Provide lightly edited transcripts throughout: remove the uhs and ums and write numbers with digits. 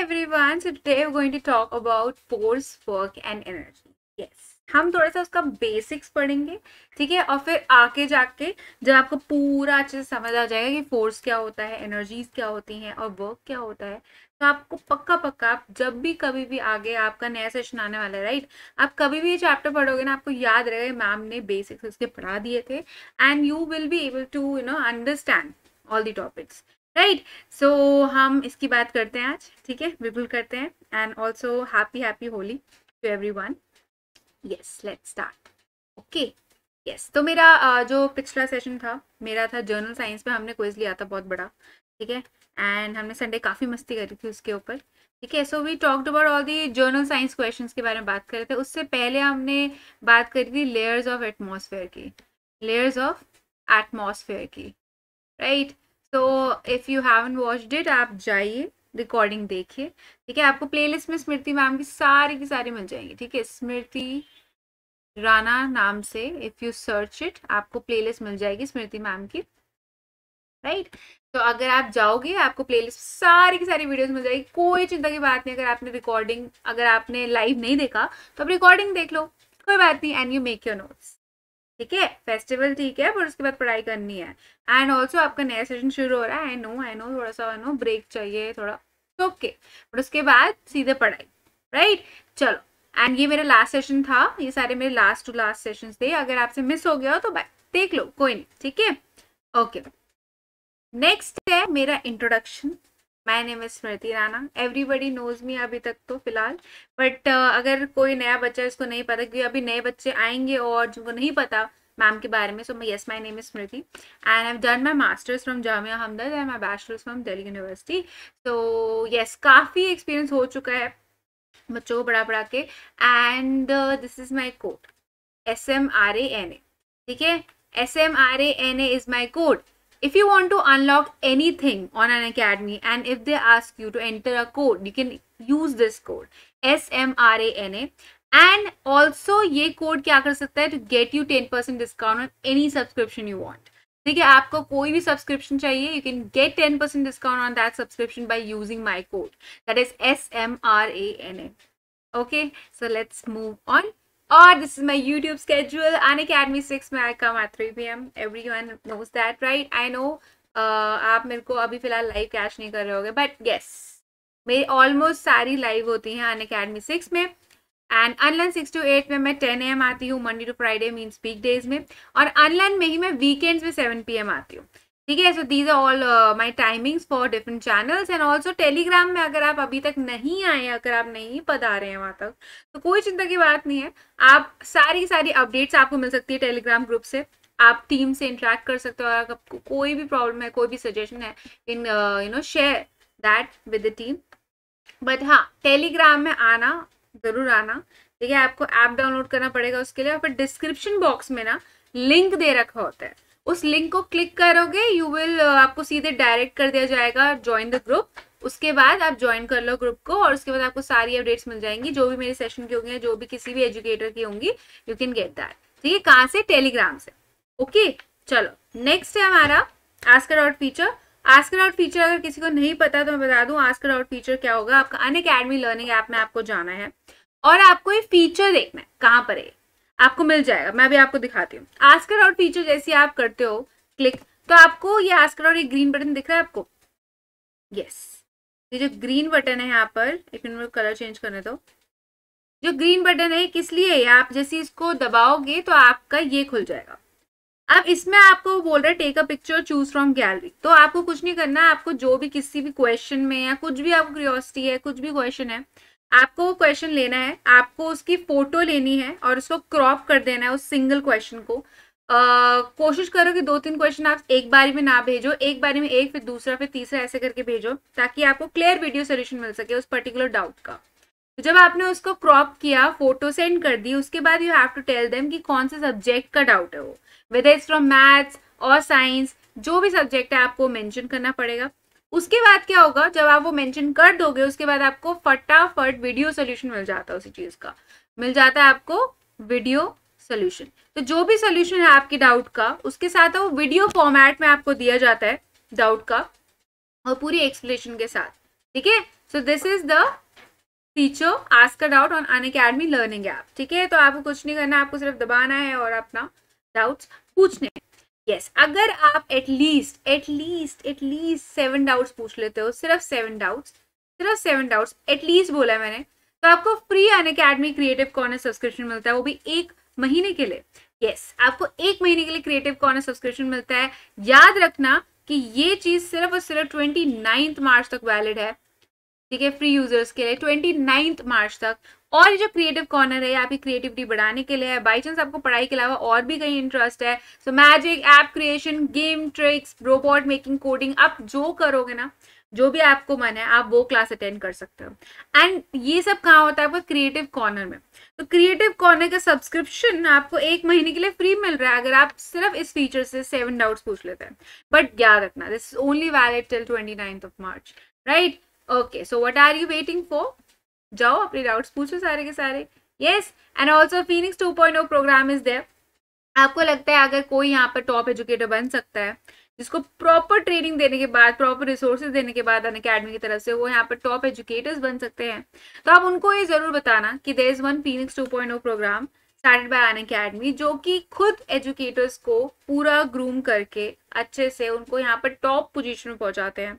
everyone. So today we're going to talk about force, work and energy. Yes, हम थोड़ा सा उसका basics पढ़ेंगे, ठीक है, और फिर आके जाके जब आपको पूरा अच्छे से समझ आ जाएगा कि फोर्स क्या होता है, एनर्जीज क्या होती हैं और वर्क क्या होता है, तो आपको पक्का पक्का आप जब भी कभी भी आगे आपका नया सेशन आने वाला है, राइट, आप कभी भी ये चैप्टर पढ़ोगे ना, आपको याद रहेगा मैम ने बेसिक्स उसके पढ़ा दिए थे and you will be able to you know understand all the topics, right. So हम इसकी बात करते हैं आज, ठीक है, बिल्कुल करते हैं. And also happy Holi to everyone. Yes, let's start. Okay, yes. तो मेरा जो पिछला सेशन था, मेरा था जर्नल साइंस पे, हमने क्विज लिया था बहुत बड़ा, ठीक है, एंड हमने संडे काफ़ी मस्ती करी थी उसके ऊपर, ठीक है. So we talked about all the general science questions के बारे में बात कर रहे थे. उससे पहले हमने बात करी थी लेयर्स ऑफ एटमॉस्फेयर की, लेयर्स ऑफ एटमॉस्फेयर की, right. So if you haven't watched it, आप जाइए रिकॉर्डिंग देखिए, ठीक है. आपको प्लेलिस्ट में स्मृति मैम की सारी मिल जाएंगी, ठीक है, स्मृति राणा नाम से इफ़ यू सर्च इट, आपको प्लेलिस्ट मिल जाएगी स्मृति मैम की, राइट. तो अगर आप जाओगे आपको प्लेलिस्ट सारी की सारी वीडियोस मिल जाएगी, कोई चिंता की बात नहीं. अगर आपने लाइव नहीं देखा तो आप रिकॉर्डिंग देख लो, कोई बात नहीं. And you make your notes, ठीक है. फेस्टिवल ठीक है, पर उसके बाद पढ़ाई करनी है. एंड ऑल्सो आपका नया सेशन शुरू हो रहा है, आई नो थोड़ा सा ब्रेक चाहिए थोड़ा, ओके, बट उसके बाद सीधे पढ़ाई, राइट. चलो, एंड ये मेरा लास्ट सेशन था, ये सारे मेरे लास्ट टू लास्ट सेशन थे. अगर आपसे मिस हो गया हो तो देख लो, कोई नहीं, ठीक है, ओके. नेक्स्ट है मेरा introduction. My name is Smriti Rana. Everybody knows me अभी तक तो फिलहाल, बट अगर कोई नया बच्चा इसको नहीं पता, क्योंकि अभी नए बच्चे आएंगे और जिनको नहीं पता मैम के बारे में, so yes, my name is Smriti and I have done my masters from Jamia Hamdard and my bachelors from Delhi university. So yes, काफ़ी एक्सपीरियंस हो चुका है बच्चों को पढ़ा पढ़ा के. And this is my code, SMRANA, ठीक है, SMRANA is my code. If you want to unlock anything on Unacademy and if they ask you to enter a code, you can use this code SMRANA. And also ये code क्या कर सकता है to get you 10% discount on any subscription you want. ठीक है, आपको कोई भी subscription चाहिए, you can get 10% discount on that subscription by using my code. That is SMRANA. Okay, so let's move on. Or this is my YouTube schedule. Unacademy 6 में I come at 3 PM. Everyone knows that, right? I know. आप मेरे को अभी फिलहाल live cash नहीं कर रहे होगे, but yes, मेरी ऑलमोस्ट सारी लाइव होती हैं Unacademy 6 में. एंड अनलर्न 6 to 8 में मैं 10 AM आती हूँ Monday to Friday, means week days में. और अनलर्न में ही मैं वीकेंड्स में 7 PM आती हूँ, ठीक है. So these are all my timings for different channels. And also Telegram में अगर आप अभी तक नहीं आए, अगर आप नहीं पता रहे हैं वहाँ तक, तो कोई चिंता की बात नहीं है. आप सारी अपडेट्स आपको मिल सकती है टेलीग्राम ग्रुप से. आप टीम से इंटरेक्ट कर सकते हो, और आपको कोई भी प्रॉब्लम है, कोई भी सजेशन है, in share that with the team. But हाँ, टेलीग्राम में आना, ज़रूर आना, ठीक है. आपको ऐप डाउनलोड करना पड़ेगा उसके लिए, और फिर डिस्क्रिप्शन बॉक्स में ना लिंक दे रखा होता है, उस लिंक को क्लिक करोगे, यू विल, आपको सीधे डायरेक्ट कर दिया जाएगा ज्वाइन द ग्रुप. उसके बाद आप ज्वाइन कर लो ग्रुप को, और उसके बाद आपको सारी अपडेट्स मिल जाएंगी, जो भी मेरे सेशन की होंगी, जो भी किसी भी एजुकेटर की होंगी, यू कैन गेट दैट, ठीक है. कहाँ से? टेलीग्राम से, ओके. चलो, नेक्स्ट है हमारा ask out feature. Ask out feature अगर किसी को नहीं पता तो मैं बता दूं, आस्क आउट फीचर क्या होगा. आपका Unacademy लर्निंग ऐप में आपको जाना है, और आपको ये फीचर देखना है कहाँ पर है, आपको मिल जाएगा. मैं भी आपको दिखाती हूँ. आस्क आउट फीचर जैसे आप करते हो क्लिक, तो आपको ये आस्क आउट, ये ग्रीन बटन दिख रहा है आपको, यस, ये जो ग्रीन बटन है यहाँ पर, एक मिनट में कलर चेंज करने दो. जो ग्रीन बटन है किस लिए है, आप जैसे इसको दबाओगे तो आपका ये खुल जाएगा. अब इसमें आपको बोल रहा है take a picture, choose from gallery. तो आपको कुछ नहीं करना है, आपको जो भी किसी भी क्वेश्चन में या कुछ भी आपको क्यूरियोसिटी है, कुछ भी क्वेश्चन है, आपको वो क्वेश्चन लेना है, आपको उसकी फोटो लेनी है और उसको क्रॉप कर देना है उस सिंगल क्वेश्चन को. कोशिश करो कि 2-3 क्वेश्चन आप एक बारी में ना भेजो, एक बारी में एक, फिर दूसरा, फिर तीसरा, ऐसे करके भेजो, ताकि आपको क्लियर वीडियो सोल्यूशन मिल सके उस पर्टिकुलर डाउट का. जब आपने उसको क्रॉप किया, फोटो सेंड कर दी, उसके बाद you have to tell them कि कौन से सब्जेक्ट का डाउट है वो, वेदर इट्स फ्रॉम मैथ्स और साइंस, जो भी सब्जेक्ट है आपको मेंशन करना पड़ेगा. उसके बाद क्या होगा, जब आप वो मेंशन कर दोगे, उसके बाद आपको फटाफट वीडियो सोल्यूशन मिल जाता है, उसी चीज़ का मिल जाता है आपको वीडियो सोल्यूशन. तो जो भी सोल्यूशन है आपके डाउट का, उसके साथ वो वीडियो फॉर्मेट में आपको दिया जाता है डाउट का, और पूरी एक्सप्लेनेशन के साथ, ठीक है. So this is the teacher asked out on Unacademy learning app. ठीक है, तो आपको कुछ नहीं करना, आपको सिर्फ दबाना है और अपना डाउट्स पूछने हैं. यस, अगर आप एटलीस्ट 7 डाउट्स पूछ लेते हो, सिर्फ 7 डाउट्स एटलीस्ट बोला है मैंने, तो आपको free Unacademy creative corner subscription मिलता है, वो भी 1 महीने के लिए. यस, आपको 1 महीने के लिए क्रिएटिव कॉर्नर सब्सक्रिप्शन मिलता है. याद रखना कि ये चीज सिर्फ और सिर्फ 29 मार्च तक वैलिड है. ठीक है, फ्री यूजर्स के लिए 29 मार्च तक. और ये जो क्रिएटिव कॉर्नर है आपकी क्रिएटिविटी बढ़ाने के लिए है. बाई चांस आपको पढ़ाई के अलावा और भी कहीं इंटरेस्ट है, so magic, app creation, game, tricks, robot making, coding, आप जो करोगे ना, जो भी आपको मन है, आप वो क्लास अटेंड कर सकते हो. एंड ये सब कहाँ होता है? आपको क्रिएटिव कॉर्नर में. तो क्रिएटिव कॉर्नर का सब्सक्रिप्शन आपको 1 महीने के लिए फ्री मिल रहा है अगर आप सिर्फ इस फीचर से 7 डाउट्स पूछ लेते हैं. बट याद रखना, this is only valid till 29th of March. Right, okay, so what are you waiting for? जाओ, अपने डाउट्स पूछो सारे के सारे. Yes, and also Phoenix 2.0 program is there. आपको लगता है अगर कोई यहाँ पर टॉप एजुकेटर बन सकता है जिसको प्रॉपर ट्रेनिंग देने के बाद, प्रॉपर रिसोर्सेज देने के बाद अनअकैडमी की तरफ से, वो यहाँ पर टॉप एजुकेटर्स बन सकते हैं, तो आप उनको ये जरूर बताना कि there is one Phoenix 2.0 program started by Unacademy, जो कि खुद एजुकेटर्स को पूरा ग्रूम करके अच्छे से उनको यहाँ पर टॉप पोजिशन में पहुँचाते हैं.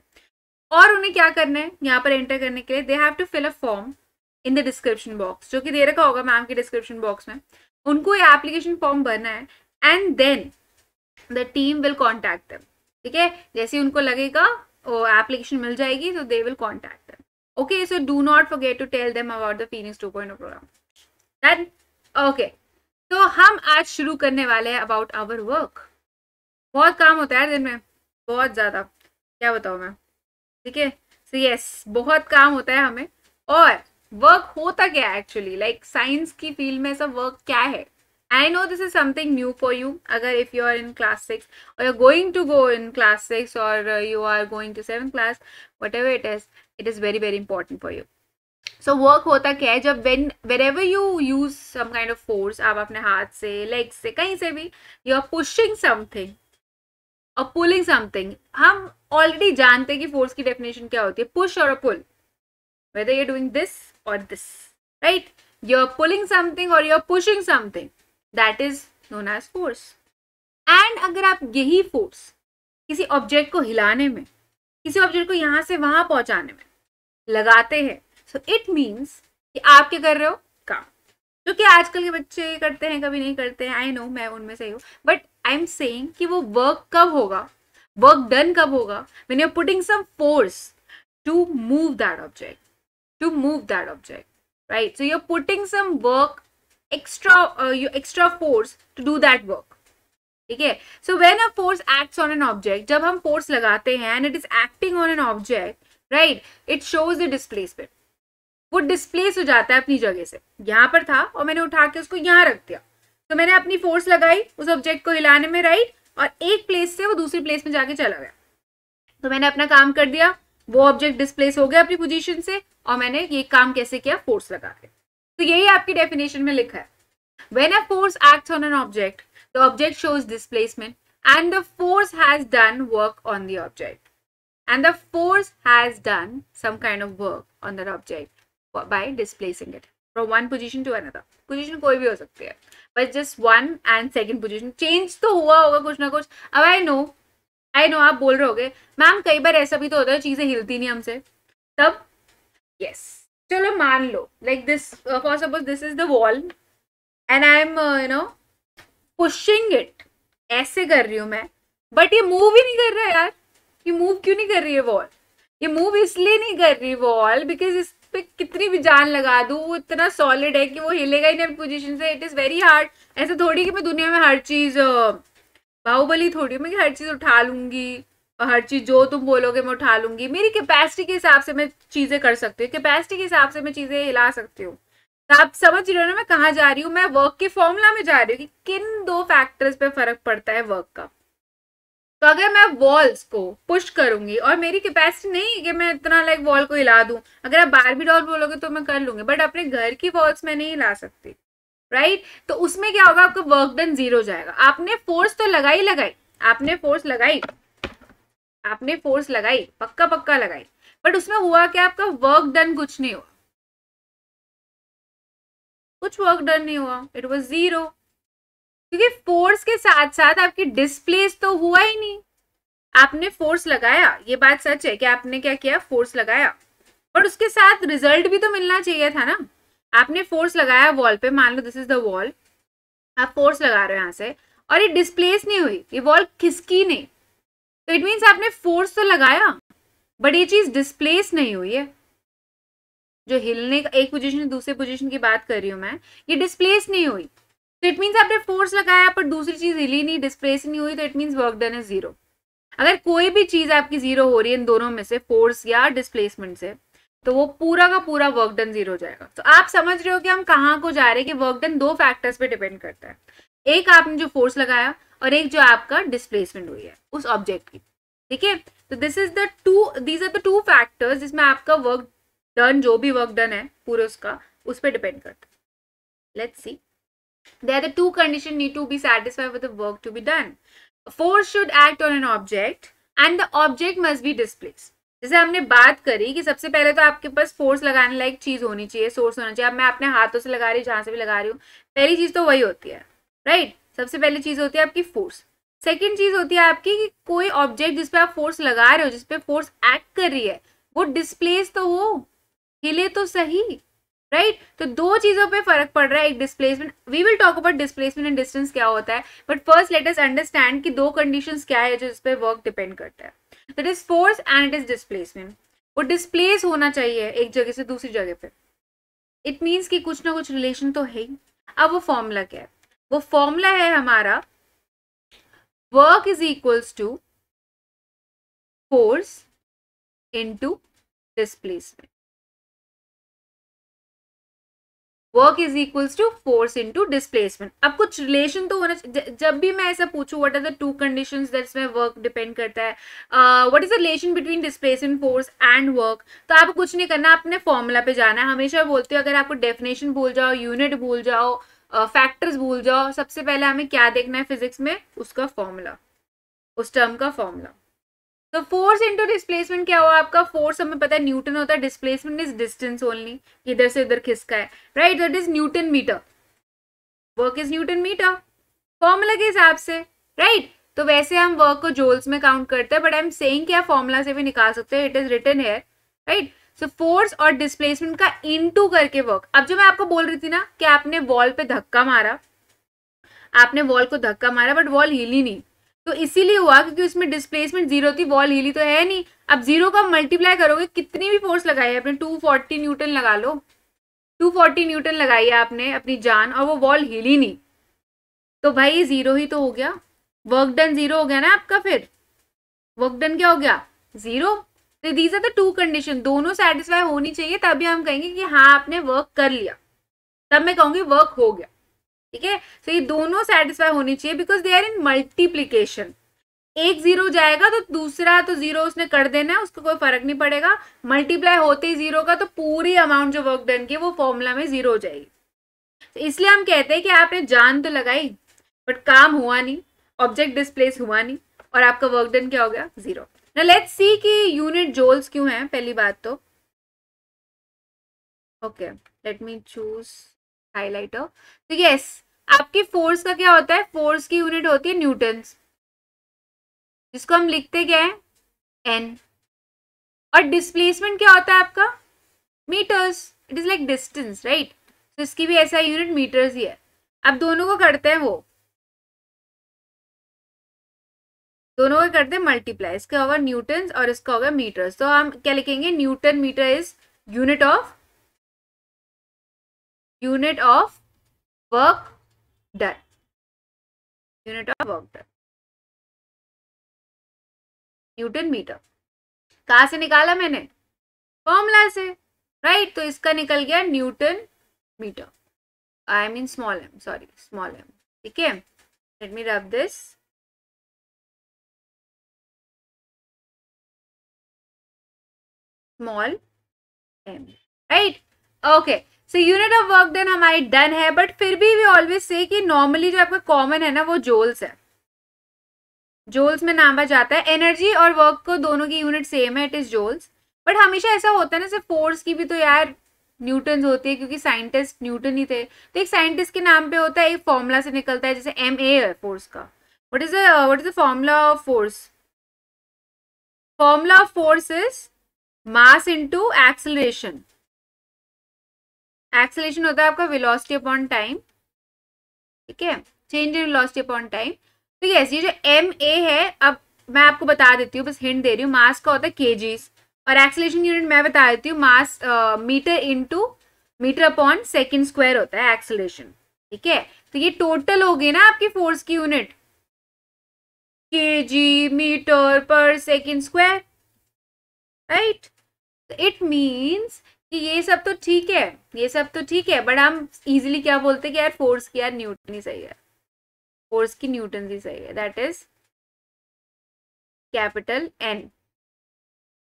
और उन्हें क्या करना है यहाँ पर एंटर करने के लिए? They have to fill a form in the description box, जो कि दे रखा होगा मैम के डिस्क्रिप्शन बॉक्स में. उनको ये एप्लीकेशन फॉर्म भरना है and then the team will contact them. ठीक है, जैसे उनको लगेगा एप्लीकेशन मिल जाएगी तो they will contact them. Okay, so do not forget to tell them about the Phoenix 2.0 program. Okay, तो हम आज शुरू करने वाले हैं अबाउट आवर वर्क. बहुत काम होता है दिन में, बहुत ज़्यादा, क्या बताऊँ मैं. ठीक है, सो यस, बहुत काम होता है हमें. और वर्क होता क्या है एक्चुअली, लाइक साइंस की फील्ड में सब वर्क क्या है? I know this is something new for you. अगर if you are in class 6 और you are going to go in class 6 और you are going to 7th class, whatever it is very very important for you. So work होता क्या है? जब whenever you use some kind of force, आप अपने हाथ से, legs से, कहीं से भी, यू आर पुशिंग समथिंग और पुलिंग समथिंग. हम ऑलरेडी जानते हैं कि फोर्स की डेफिनेशन क्या होती है, पुश और पुल. whether you're doing this or this, right? You're pulling something or you're pushing something. That is known as force. And अगर आप यही force किसी object को हिलाने में, किसी object को यहाँ से वहाँ पहुँचाने में लगाते हैं, so it means कि आप क्या कर रहे हो? काम. जो कि आजकल के बच्चे करते हैं, कभी नहीं करते हैं. I know, मैं उनमें से हूँ. But I'm saying कि वो work कब होगा? Work done कब होगा? When you're putting some force to move that object. To move that object, right? So you're putting some work, extra force to do that work. Okay. So when a force acts on an object, जब हम force लगाते हैं and it is acting on an object, right? It shows the displacement. वो displace हो जाता है अपनी जगह से. यहाँ पर था और मैंने उठा के उसको यहाँ रख दिया. तो मैंने अपनी force लगाई उस object को हिलाने में, right? और एक place से वो दूसरी place में जाके चला गया. तो मैंने अपना काम कर दिया. वो ऑब्जेक्ट डिस्प्लेस हो गया अपनी पोजीशन से और मैंने ये काम कैसे किया? फोर्स लगा के. तो यही आपकी डेफिनेशन में लिखा है. When a force acts on an object, the object shows displacement and the force has done work on the object and the force has done some kind of work on that object by displacing it from one position to another. Position कोई भी हो सकती है, but just one and second position change तो हुआ होगा कुछ ना कुछ. अब आई नो आप बोल रहे होगे मैम कई बार ऐसा भी तो होता है चीजें हिलती नहीं हमसे तब. यस, चलो मान लो like this, for suppose this is the wall and I am you know pushing it, ऐसे कर रही हूँ मैं, बट ये मूव ही नहीं कर रहा है यार. ये मूव क्यों नहीं कर रही है वॉल? ये मूव इसलिए नहीं कर रही वॉल बिकॉज इस पर कितनी भी जान लगा दूँ वो इतना सॉलिड है कि वो हिलेगा ही नहीं अपनी पोजिशन से. It is very hard. ऐसा थोड़ी कि मैं दुनिया में हर चीज़ बाहुबली थोड़ी मैं कि हर चीज़ उठा लूँगी और हर चीज़ जो तुम बोलोगे मैं उठा लूँगी. मेरी कैपेसिटी के हिसाब से मैं चीज़ें कर सकती हूँ, कैपेसिटी के हिसाब से मैं चीज़ें हिला सकती हूँ. तो आप समझ रहे हो ना मैं कहाँ जा रही हूँ? मैं वर्क के फॉर्मूला में जा रही हूँ कि किन दो फैक्टर्स पे फर्क पड़ता है वर्क का. तो अगर मैं वॉल्स को पुश करूँगी और मेरी कैपेसिटी नहीं है कि मैं इतना लाइक वॉल को हिला दूँ. अगर आप बारबी डॉल बोलोगे तो मैं कर लूँगी, बट अपने घर की वॉल्स मैं नहीं हिला सकती, राइट तो उसमें क्या होगा? आपका वर्क डन जीरो हो जाएगा. आपने फोर्स तो लगाई, आपने फोर्स लगाई पक्का लगाई, बट उसमें हुआ क्या, आपका वर्क डन कुछ नहीं हुआ, कुछ वर्क डन नहीं हुआ, इट वाज जीरो, क्योंकि फोर्स के साथ साथ आपकी डिस्प्लेस तो हुआ ही नहीं। आपने फोर्स लगाया, ये बात सच है कि आपने क्या किया, फोर्स लगाया, बट उसके साथ रिजल्ट भी तो मिलना चाहिए था ना। आपने फोर्स लगाया वॉल पे, मान लो दिस इज द वॉल, आप फोर्स लगा रहे हो यहाँ से, और ये डिस्प्लेस नहीं हुई, ये वॉल खिसकी नहीं, तो इट मीन्स आपने फोर्स तो लगाया बट ये चीज डिस्प्लेस नहीं हुई है। जो हिलने का, एक पोजीशन से दूसरे पोजीशन की बात कर रही हूँ मैं, ये डिस्प्लेस नहीं हुई, तो इट मीन्स आपने फोर्स लगाया पर दूसरी चीज हिली नहीं, डिस्प्लेस नहीं हुई, तो it means work done is zero. अगर कोई भी चीज आपकी जीरो हो रही है इन दोनों में से, फोर्स या डिस्प्लेसमेंट से, तो वो पूरा का पूरा वर्क डन जीरो हो जाएगा। तो आप समझ रहे हो कि हम कहाँ को जा रहे हैं, कि वर्क डन दो फैक्टर्स पे डिपेंड करता है, एक आपने जो फोर्स लगाया और एक जो आपका डिस्प्लेसमेंट हुई है उस ऑब्जेक्ट की। ठीक है, तो these are the two factors जिसमें आपका वर्क डन, जो भी वर्क डन है पूरे उसका, उस पर डिपेंड करता है। Let's see, they are the two condition need to be satisfied with the work to be done. Force should act on an object and the object must be displaced. जैसे हमने बात करी कि सबसे पहले तो आपके पास फोर्स लगाने लायक चीज होनी चाहिए, सोर्स होना चाहिए। अब मैं अपने हाथों से लगा रही हूँ, जहां से भी लगा रही हूँ, पहली चीज तो वही होती है, राइट। सबसे पहली चीज होती है आपकी फोर्स। सेकेंड चीज होती है आपकी कि कोई ऑब्जेक्ट जिसपे आप फोर्स लगा रहे हो, जिसपे फोर्स एक्ट कर रही है, वो डिस्प्लेस तो हो, हिले तो सही, राइट। तो दो चीजों पे फर्क पड़ रहा है, एक displacement, we will talk about displacement and distance क्या होता है, but first let us understand कि दो कंडीशंस क्या है जो इस पे वर्क डिपेंड करता है, that is force and it is displacement. वो डिस्प्लेस होना चाहिए एक जगह से दूसरी जगह पे, इट मीन्स कि कुछ ना कुछ रिलेशन तो है ही। अब वो फॉर्मूला क्या है, वो फॉर्मूला है हमारा work is equals to force into displacement. Work is equals to force into displacement. अब कुछ रिलेशन तो होना चाहिए। जब भी मैं ऐसा पूछूं what are the two conditions that's में वर्क डिपेंड करता है, what is the relation between displacement, force and work, तो आपको कुछ नहीं करना, आपने फॉर्मूला पे जाना है। हमेशा बोलते हो अगर आपको डेफिनेशन भूल जाओ, यूनिट भूल जाओ, फैक्टर्स भूल जाओ, सबसे पहले हमें क्या देखना है फिजिक्स में, उसका फॉर्मूला, उस टर्म का फॉर्मूला। तो फोर्स इंटू डिस्प्लेसमेंट क्या हुआ आपका, फोर्स हमें पता है न्यूटन होता है, डिस्प्लेसमेंट इज डिस्टेंस ओनली, इधर से उधर खिसका है, right, that is newton metre, work is newton metre formula के हिसाब से, राइट। तो वैसे हम वर्क को जोल्स में काउंट करते हैं, बट आई एम सेइंग कि आप फॉर्मूला से भी निकाल सकते हो, it is written here, right. So force और डिस्प्लेसमेंट का इनटू करके वर्क। अब जो मैं आपको बोल रही थी ना कि आपने वॉल पे धक्का मारा, आपने वॉल को धक्का मारा बट वॉल हिली नहीं, तो इसीलिए हुआ क्योंकि उसमें डिस्प्लेसमेंट जीरो थी, वॉल हिली तो है नहीं। अब जीरो का मल्टीप्लाई करोगे, कितनी भी फोर्स लगाई है आपने, 240 न्यूटन लगा लो, 240 न्यूटन लगाई है आपने अपनी जान, और वो वॉल हिली नहीं, तो भाई जीरो ही तो हो गया, वर्क डन जीरो हो गया ना आपका। फिर वर्क डन क्या हो गया, जीरो। तो these are the two condition, दोनों सेटिस्फाई होनी चाहिए तभी हम कहेंगे कि हाँ आपने वर्क कर लिया, तब मैं कहूँगी वर्क हो गया। ठीक है, सो ये दोनों सेटिस्फाई होनी चाहिए because they are in multiplication. एक जीरो जाएगा तो दूसरा तो जीरो उसने कर देना है, उसको कोई फर्क नहीं पड़ेगा, मल्टीप्लाई होते ही जीरो का, तो पूरी अमाउंट जो वर्क डन की वो फॉर्मूला में जीरो हो जाएगी। तो इसलिए हम कहते हैं कि आपने जान तो लगाई बट काम हुआ नहीं, ऑब्जेक्ट डिस्प्लेस हुआ नहीं, और आपका वर्क डन क्या हो गया, जीरो। Now let's see कि यूनिट जोल्स क्यों है। पहली बात तो, okay let me choose highlighter. तो यस, आपकी फोर्स का क्या होता है, फोर्स की यूनिट होती है न्यूटन्स, जिसको हम लिखते क्या है, एन, और डिस्प्लेसमेंट क्या होता है आपका, metres, it is like distance, right. तो इसकी भी ऐसा यूनिट मीटर्स ही है। अब दोनों को करते हैं, वो दोनों को करते हैं मल्टीप्लाई, इसका होगा न्यूटन और इसका होगा मीटर्स, तो हम क्या लिखेंगे, newton metre is unit of work done, unit of work done, newton metre. कहाँ से निकाला मैंने, फॉर्मूला से, राइट। तो इसका निकल गया newton metre, I mean small m, sorry small m. ठीक है, let me rub this, small m, right, okay. So unit of work done हमारी डन है, बट फिर भी वी ऑलवेज से कि नॉर्मली जो आपका कॉमन है ना वो जोल्स है, जोल्स में नामा जाता है। एनर्जी और वर्क को दोनों की यूनिट सेम है, इट इज जोल्स, बट हमेशा ऐसा होता है ना, सिर्फ फोर्स की भी तो यार न्यूटन होती है, क्योंकि साइंटिस्ट न्यूटन ही थे, तो एक साइंटिस्ट के नाम पे होता है, एक फॉर्मूला से निकलता है, जैसे एम ए है फोर्स का। What is the formula of force? Formula of force is mass into acceleration. Acceleration होता है आपका वेलोसिटी अपॉन टाइम, ठीक है, change in velocity upon time. तो ये जो एम ए है, अब मैं आपको बता देती हूँ, बस हिंट दे रही हूँ, मास का होता है केजीस, और एक्सेलरेशन यूनिट मैं बता देती हूँ, mass metre into metre upon second square होता है एक्सेलरेशन, ठीक है। तो ये टोटल हो गई ना आपकी फोर्स की यूनिट, केजी मीटर पर second square, right. It means कि ये सब तो ठीक है, ये सब तो ठीक है, बट हम इजीली क्या बोलते हैं कि यार फोर्स की यार न्यूटन ही सही है, फोर्स की न्यूटन ही सही है, दैट इज कैपिटल एन,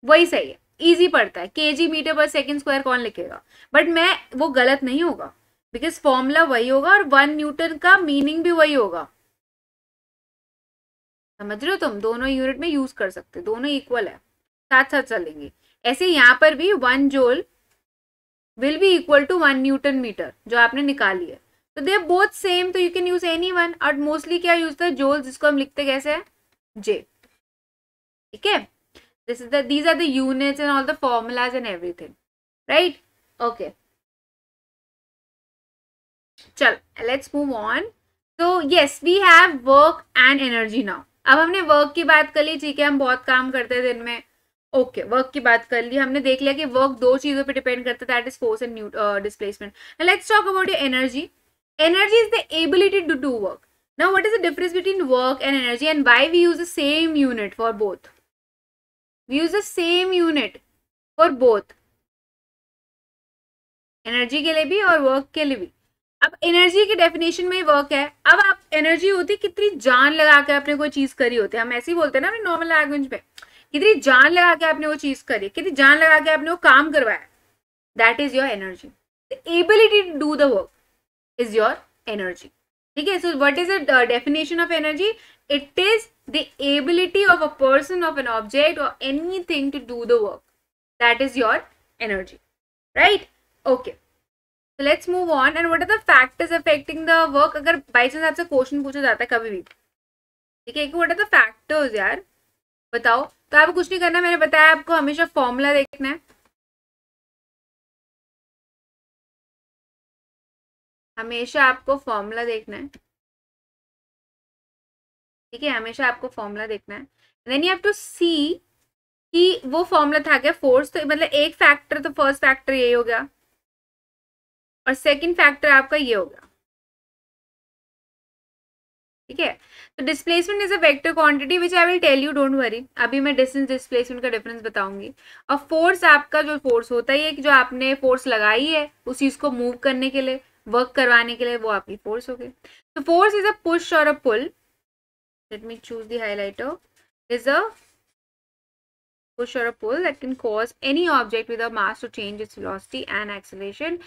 वही सही है, इजी पड़ता है। केजी मीटर पर सेकंड स्क्वायर कौन लिखेगा, बट मैं वो गलत नहीं होगा, बिकॉज फॉर्मूला वही होगा और 1 न्यूटन का मीनिंग भी वही होगा, समझ रहे हो तुम। दोनों यूनिट में यूज कर सकते हो, दोनों इक्वल है, साथ साथ चलेंगे। ऐसे यहाँ पर भी 1 joule will be equal to 1 newton metre जो आपने निकाली है, तो दे आर बोथ सेम, तो you can use any one. और मोस्टली क्या यूज था, जोल, जिसको हम लिखते कैसे है, जे, ठीक है। These are the units and all the formulas and everything, right? Okay. चल, let's move on. So yes, we have work and energy now. अब हमने वर्क की बात कर ली, ठीक है, हम बहुत काम करते हैं दिन में, ओके वर्क की बात कर ली हमने, देख लिया कि वर्क 2 चीजों पे डिपेंड करता है, that is force and displacement. Now let's talk about your energy. Energy is the ability to do work. Now what is the difference between work and energy and why we use the same unit for both? We use the same unit for both, energy के लिए भी और work के लिए भी। अब energy की definition में वर्क है। अब आप एनर्जी होती कितनी जान लगा के आपने कोई चीज करी होती है, हम ऐसे ही बोलते हैं ना अपने नॉर्मल लैंग्वेज में, कितनी जान लगा के आपने वो चीज करी, कितनी जान लगा के आपने वो काम करवाया, that is your energy. The ability to do the work is your energy, ठीक है। So what is the definition of energy? It is the ability of a person, of an object, or anything to do the work. That is your energy, right? Okay. So let's move on. And what are the factors affecting the work? अगर by chance आपसे question पूछा जाता है कभी भी, ठीक है, कि what are the factors यार बताओ, तो आपको कुछ नहीं करना, मैंने बताया आपको हमेशा formula देखना है, हमेशा आपको formula देखना है, ठीक है, हमेशा आपको फॉर्मूला देखना है। Then you have to see कि वो फॉर्मूला था क्या फोर्स, तो मतलब एक फैक्टर, तो फर्स्ट फैक्टर ये हो गया और सेकंड फैक्टर आपका ये हो गया, ठीक है। तो displacement is a vector quantity which I will tell you, don't worry, अभी मैं डिस्टेंस डिस्प्लेसमेंट का डिफरेंस बताऊंगी। और फोर्स आपका जो फोर्स होता है, जो आपने फोर्स लगाई है उस चीज को मूव करने के लिए, वर्क करवाने के लिए, वो आपकी फोर्स हो गई। तो फोर्स इज अ पुश और अ पुल, let me choose the highlighter, is a push or a pull that can cause any object with a mass to change its velocity and acceleration,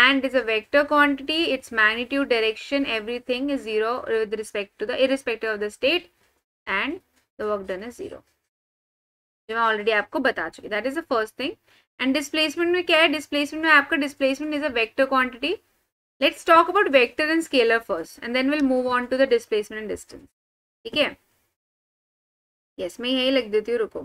and is a vector quantity, its magnitude, direction, everything is zero with respect to the irrespective of the state, and the work done is zero, जो मैं already आपको बता चुकी, that is the first thing। And displacement में क्या है, displacement में आपका displacement is a vector quantity। Let's talk about vector and scalar first, and then we'll move on to the displacement and distance, ठीक है। यस, मैं यही लिख देती हूँ, रुको।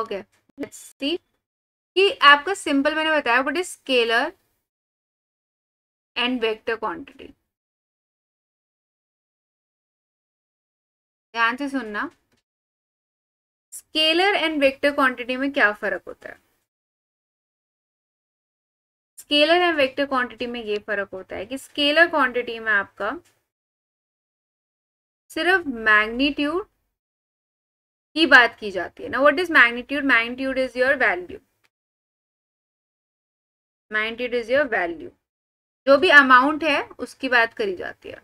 ओके, लेट्स सी कि आपका सिंपल मैंने बताया, what is scalar and vector quantity. ध्यान से सुनना, स्केलर एंड वेक्टर क्वांटिटी में क्या फर्क होता है। स्केलर एंड वेक्टर क्वांटिटी में ये फर्क होता है कि स्केलर क्वांटिटी में आपका सिर्फ मैग्नीट्यूड की बात की जाती है ना। What is magnitude? Magnitude is your value, magnitude is your value, जो भी अमाउंट है उसकी बात करी जाती है,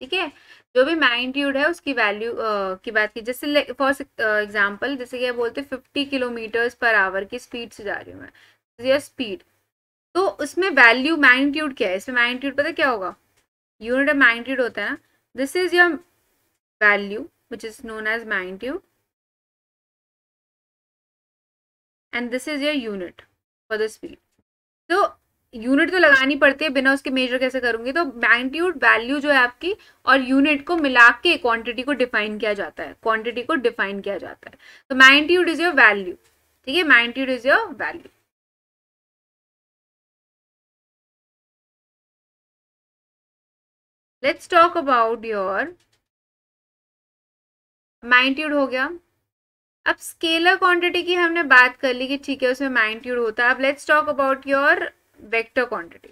ठीक है, जो भी मैग्नीट्यूड है उसकी वैल्यू की बात की। जैसे फॉर एग्जांपल जैसे क्या बोलते हैं 50 किलोमीटर्स पर आवर की स्पीड से जा रही हूँ मैं, या स्पीड, तो उसमें वैल्यू मैग्नीट्यूड क्या है, इसमें मैग्नीट्यूड पता क्या होगा, यूनिट ऑफ मैग्नीट्यूड होता है ना, this is your value which is known as magnitude and this is your unit for the speed. तो यूनिट तो लगानी पड़ती है, बिना उसके मेजर कैसे करूंगी, तो मैग्नीट्यूड वैल्यू जो है आपकी और यूनिट को मिला के क्वांटिटी को डिफाइन किया जाता है, क्वांटिटी को डिफाइन किया जाता है। तो मैग्नीट्यूड इज योर वैल्यू, ठीक है, magnitude is your value. Let's talk about your magnitude हो गया। अब स्केलर क्वांटिटी की हमने बात कर ली कि ठीक है उसमें मैग्नीट्यूड होता है। अब let's talk about your vector quantity.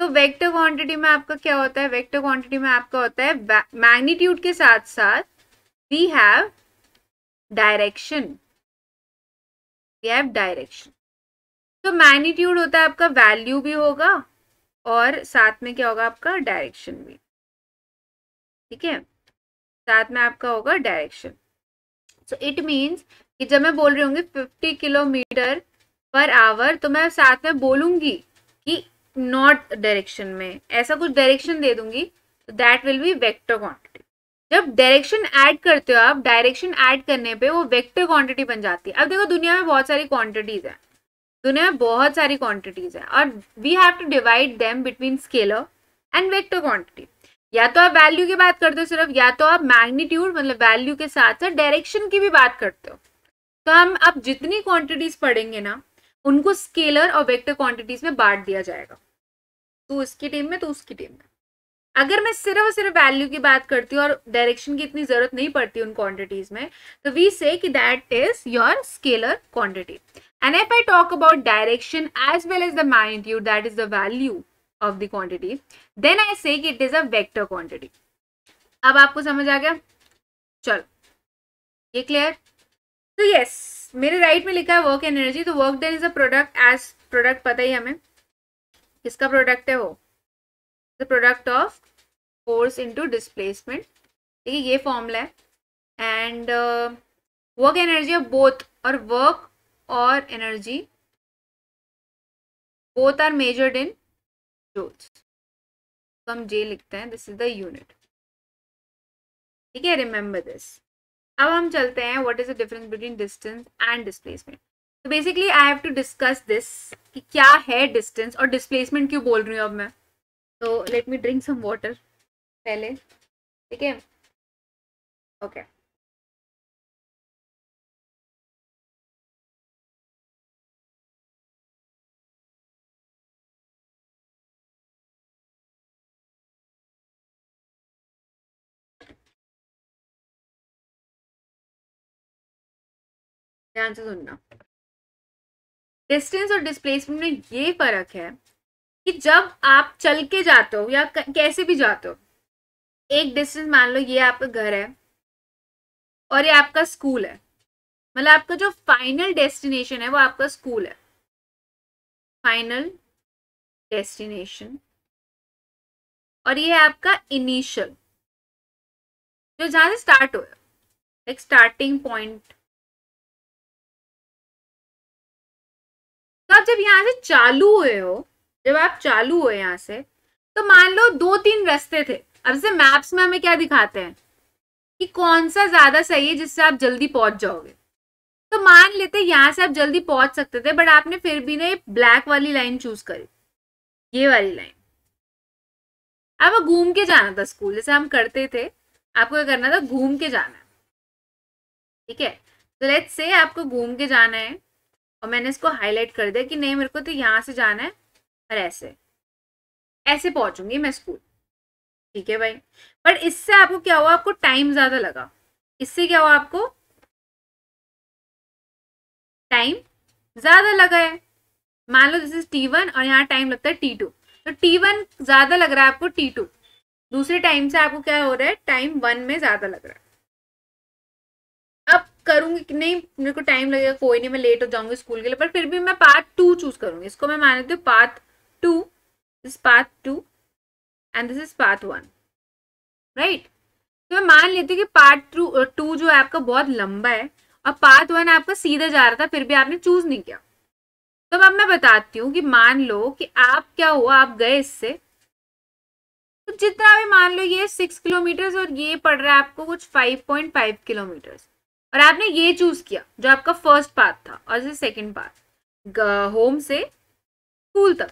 तो वेक्टर क्वांटिटी में आपका क्या होता है, वेक्टर क्वांटिटी में आपका होता है मैग्नीट्यूड के साथ साथ we have direction, we have direction. तो मैग्नीट्यूड होता है आपका, वैल्यू भी होगा और साथ में क्या होगा आपका डायरेक्शन भी, ठीक है, साथ में आपका होगा डायरेक्शन। सो इट मीन्स कि जब मैं बोल रही होंगी 50 किलोमीटर पर आवर, तो मैं साथ में बोलूंगी कि नॉट डायरेक्शन में ऐसा कुछ डायरेक्शन दे दूंगी, तो that will be vector quantity. जब डायरेक्शन ऐड करते हो आप, डायरेक्शन ऐड करने पे वो वेक्टर क्वांटिटी बन जाती है। अब देखो दुनिया में बहुत सारी क्वांटिटीज है, दुनिया में बहुत सारी क्वांटिटीज है, और we have to divide them between scalar and vector quantity. या तो आप वैल्यू की बात करते हो सिर्फ, या तो आप मैग्नीट्यूड मतलब वैल्यू के साथ साथ डायरेक्शन की भी बात करते हो। तो हम अब जितनी क्वांटिटीज पढ़ेंगे ना, उनको स्केलर और वेक्टर क्वांटिटीज में बांट दिया जाएगा, तो इसकी टीम में तो उसकी टीम में। अगर मैं सिर्फ और सिर्फ वैल्यू की बात करती हूँ और डायरेक्शन की इतनी जरूरत नहीं पड़ती उन क्वांटिटीज में, तो वी से कि that is your scalar quantity. And if I talk about direction as well as the magnitude, that is the value of the quantity, then I say कि it is a vector quantity। अब आपको समझ आ गया, चलो ये clear. तो yes, मेरे right में लिखा है वर्क एंड एनर्जी, तो work done is a product, as product पता ही हमें किसका प्रोडक्ट है, वो the product of force into displacement, ठीक है, ये फॉर्मूला है। And work energy of both, और वर्क और energy both are measured in joules, तो हम जे लिखते हैं, दिस इज द यूनिट, ठीक है, रिमेंबर दिस। अब हम चलते हैं what is the difference between distance and displacement. तो basically I have to discuss this कि क्या है डिस्टेंस और डिस्प्लेसमेंट क्यों बोल रही हूँ अब मैं। तो let me drink some water पहले, ठीक है, ओके। ध्यान से सुनना, डिस्टेंस और डिस्प्लेसमेंट में ये फर्क है कि जब आप चल के जाते हो या कैसे भी जाते हो, एक डिस्टेंस मान लो ये आपका घर है और ये आपका स्कूल है, मतलब आपका जो फाइनल डेस्टिनेशन है वो आपका स्कूल है, फाइनल डेस्टिनेशन, और ये है आपका इनिशियल जो जहाँ से स्टार्ट हो रहा है, लाइक स्टार्टिंग पॉइंट। आप जब यहाँ से चालू हुए हो, जब आप चालू हुए यहाँ से, तो मान लो 2-3 रास्ते थे। अब से मैप्स में हमें क्या दिखाते हैं कि कौन सा ज्यादा सही है जिससे आप जल्दी पहुंच जाओगे। तो मान लेते यहाँ से आप जल्दी पहुंच सकते थे, बट आपने फिर भी ना ब्लैक वाली लाइन चूज करी, ये वाली लाइन। अब घूम के जाना था स्कूल, जैसे हम करते थे, आपको क्या करना था, घूम के जाना है, ठीक है। तो लेट्स से आपको घूम के जाना है और मैंने इसको हाईलाइट कर दिया कि नहीं मेरे को तो यहाँ से जाना है और ऐसे ऐसे पहुँचूंगी मैं स्कूल, ठीक है भाई। बट इससे आपको क्या हुआ, आपको टाइम ज़्यादा लगा, इससे क्या हुआ आपको टाइम ज़्यादा लगा है। मान लो दिस इज T1 और यहाँ टाइम लगता है T2, तो T1 ज़्यादा लग रहा है आपको T2, दूसरे टाइम से आपको क्या हो रहा है, टाइम 1 में ज़्यादा लग रहा है। अब करूंगी कि नहीं, मेरे को टाइम लगेगा, कोई नहीं, मैं लेट हो जाऊंगी स्कूल के लिए, पर फिर भी मैं पार्ट टू चूज करूंगी। इसको मैं मान लेती हूँ part two, this part two and this is part one, right. तो मैं मान लेती हूँ कि पार्ट टू जो है आपका बहुत लंबा है और पार्ट वन आपका सीधा जा रहा था, फिर भी आपने चूज नहीं किया। तो अब मैं बताती हूँ कि मान लो कि आप क्या हुआ, आप गए इससे, तो जितना भी मान लो ये 6 किलोमीटर और ये पड़ रहा है आपको कुछ 5.5 किलोमीटर, और आपने ये चूज किया जो आपका फर्स्ट पाथ था और जो सेकंड पाथ, होम से स्कूल तक।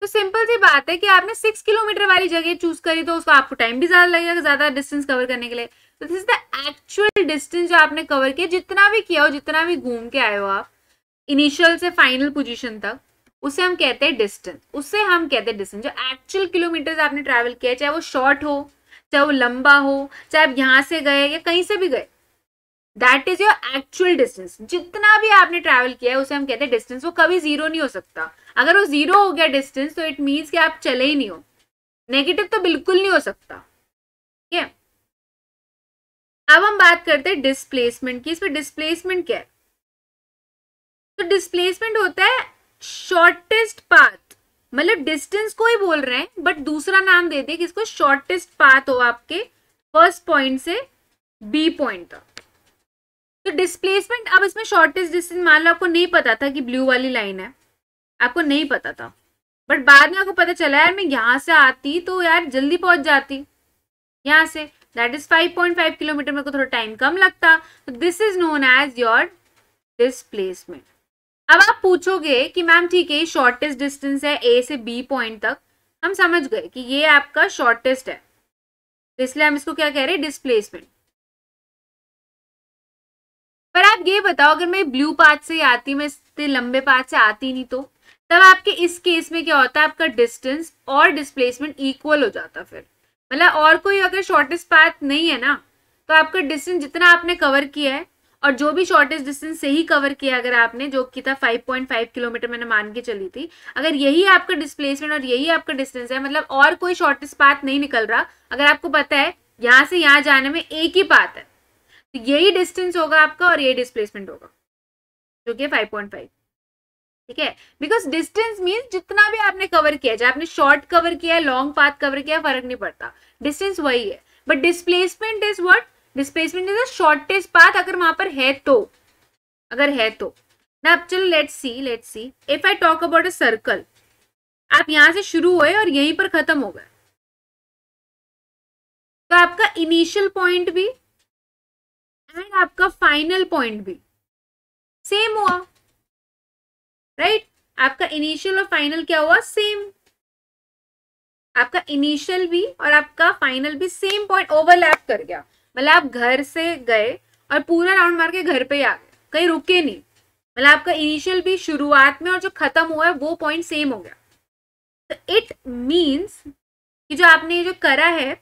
तो सिंपल सी बात है कि आपने 6 किलोमीटर वाली जगह चूज करी तो उसको आपको टाइम भी ज्यादा लगेगा, ज्यादा डिस्टेंस कवर करने के लिए। तो this is the actual distance जो आपने कवर किया, जितना भी किया हो, जितना भी घूम के आए हो आप इनिशियल से फाइनल पोजीशन तक, उसे हम कहते हैं डिस्टेंस। उससे हम कहते हैं डिस्टेंस। जो एक्चुअल किलोमीटर्स आपने ट्रैवल किया, चाहे वो शॉर्ट हो, चाहे वो लंबा हो, चाहे आप यहाँ से गए या कहीं से भी गए, that is your actual distance. जितना भी आपने ट्रैवल किया है उसे हम कहते हैं डिस्टेंस। वो कभी जीरो नहीं हो सकता। अगर वो जीरो हो गया डिस्टेंस तो इट मीन्स कि आप चले ही नहीं हो, नेगेटिव तो बिल्कुल नहीं हो सकता, ठीक है। अब हम बात करते हैं डिस्प्लेसमेंट की। इसमें डिस्प्लेसमेंट क्या है? तो डिस्प्लेसमेंट होता है शॉर्टेस्ट पाथ, मतलब डिस्टेंस को ही बोल रहे हैं बट दूसरा नाम दे दें कि इसको शॉर्टेस्ट पाथ हो आपके फर्स्ट पॉइंट से बी पॉइंट तक। तो डिस्प्लेसमेंट, अब इसमें शॉर्टेस्ट डिस्टेंस मान लो आपको नहीं पता था कि ब्लू वाली लाइन है, आपको नहीं पता था, बट बाद में आपको पता चला यार मैं यहाँ से आती तो यार जल्दी पहुंच जाती यहाँ से, दैट इज 5.5 किलोमीटर, मेरे को थोड़ा टाइम कम लगता। तो this is known as your displacement. अब आप पूछोगे कि मैम ठीक है, शॉर्टेस्ट डिस्टेंस है ए से बी पॉइंट तक, हम समझ गए कि ये आपका शॉर्टेस्ट है, इसलिए हम इसको क्या कह रहे हैं, डिस्प्लेसमेंट। पर आप ये बताओ अगर मैं ब्लू पाथ से आती, मैं इतने लंबे पाथ से आती नहीं, तो तब आपके इस केस में क्या होता है, आपका डिस्टेंस और डिस्प्लेसमेंट इक्वल हो जाता फिर, मतलब और कोई अगर शॉर्टेस्ट पाथ नहीं है ना, तो आपका डिस्टेंस जितना आपने कवर किया है और जो भी शॉर्टेस्ट डिस्टेंस से ही कवर किया अगर आपने, जो कि था 5.5 किलोमीटर मैंने मान के चली थी, अगर यही आपका डिस्प्लेसमेंट और यही आपका डिस्टेंस है, मतलब और कोई शॉर्टेस्ट पाथ नहीं निकल रहा, अगर आपको पता है यहाँ से यहाँ जाने में एक ही पाथ है, तो यही डिस्टेंस होगा आपका और यही डिस्प्लेसमेंट होगा जो कि 5.5, ठीक है। बिकॉज डिस्टेंस मीन्स जितना भी आपने कवर किया, चाहे आपने शॉर्ट कवर किया, लॉन्ग पाथ कवर किया, फर्क नहीं पड़ता, डिस्टेंस वही है। But displacement is what, displacement is the shortest path, अगर वहां पर है तो, अगर है तो ना। अब चलो let's see if I talk about a circle, आप यहां से शुरू हुए और यहीं पर खत्म हो गए, तो आपका इनिशियल पॉइंट भी एंड आपका फाइनल पॉइंट भी सेम हुआ, राइट। आपका इनिशियल और फाइनल क्या हुआ, सेम। आपका इनिशियल भी और आपका फाइनल भी सेम पॉइंट ओवरलैप कर गया, मतलब आप घर से गए और पूरा राउंड मार के घर पे ही आ गए, कहीं रुके नहीं, मतलब आपका इनिशियल भी शुरुआत में और जो खत्म हुआ है वो पॉइंट सेम हो गया। तो इट मीन्स कि जो आपने ये जो करा है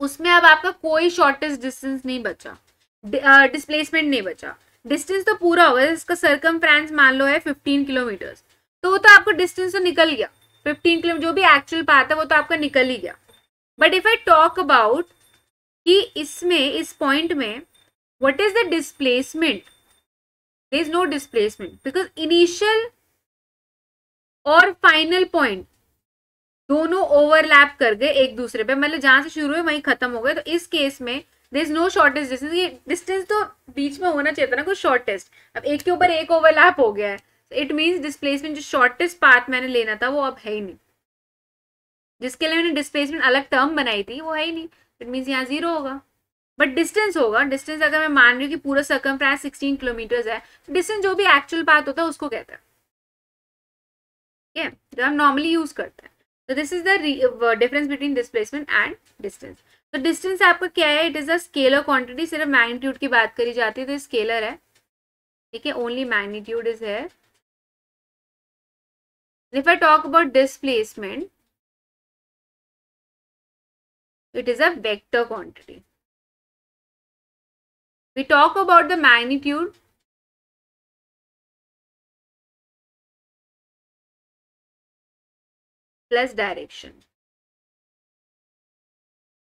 उसमें अब आपका कोई शॉर्टेस्ट डिस्टेंस नहीं बचा, डिस्प्लेसमेंट नहीं बचा, डिस्टेंस तो पूरा हो गया। इसका सर्कमफ्रेंस मान लो है 15 किलोमीटर, तो वो तो आपको डिस्टेंस तो निकल गया 15 किलोमीटर, जो भी एक्चुअल पाथ है वो तो आपका निकल ही गया। But if I talk about कि इसमें, इस पॉइंट में what is the displacement, there is no displacement, because initial और फाइनल पॉइंट दोनों ओवरलैप कर गए एक दूसरे पे, मतलब जहां से शुरू हुए वहीं खत्म हो गए। तो इस केस में there is no shortest distance. ये डिस्टेंस तो बीच में होना चाहिए था ना कुछ शॉर्टेस्ट, अब एक के ऊपर एक ओवरलैप हो गया है, इट मीन्स डिस्प्लेसमेंट जो शॉर्टेस्ट पाथ मैंने लेना था वो अब है ही नहीं, जिसके लिए मैंने डिस्प्लेसमेंट अलग टर्म बनाई थी वो है ही नहीं, इट मीन्स यहाँ जीरो होगा। बट डिस्टेंस होगा, डिस्टेंस अगर मैं मान रही हूँ कि पूरा सर्कमफ्रेंस 16 किलोमीटर है, तो डिस्टेंस जो भी एक्चुअल पाथ होता है उसको कहते हैं, ठीक है, जो हम नॉर्मली यूज करते हैं। तो this is the difference between displacement and distance. तो डिस्टेंस आपका क्या है, it is a scalar quantity, सिर्फ मैग्नीट्यूड की बात करी जाती है, तो स्केलर है, ठीक है, ओनली मैग्नीट्यूड इज है। If I talk about displacement, it is a vector quantity. We talk about the magnitude, plus direction.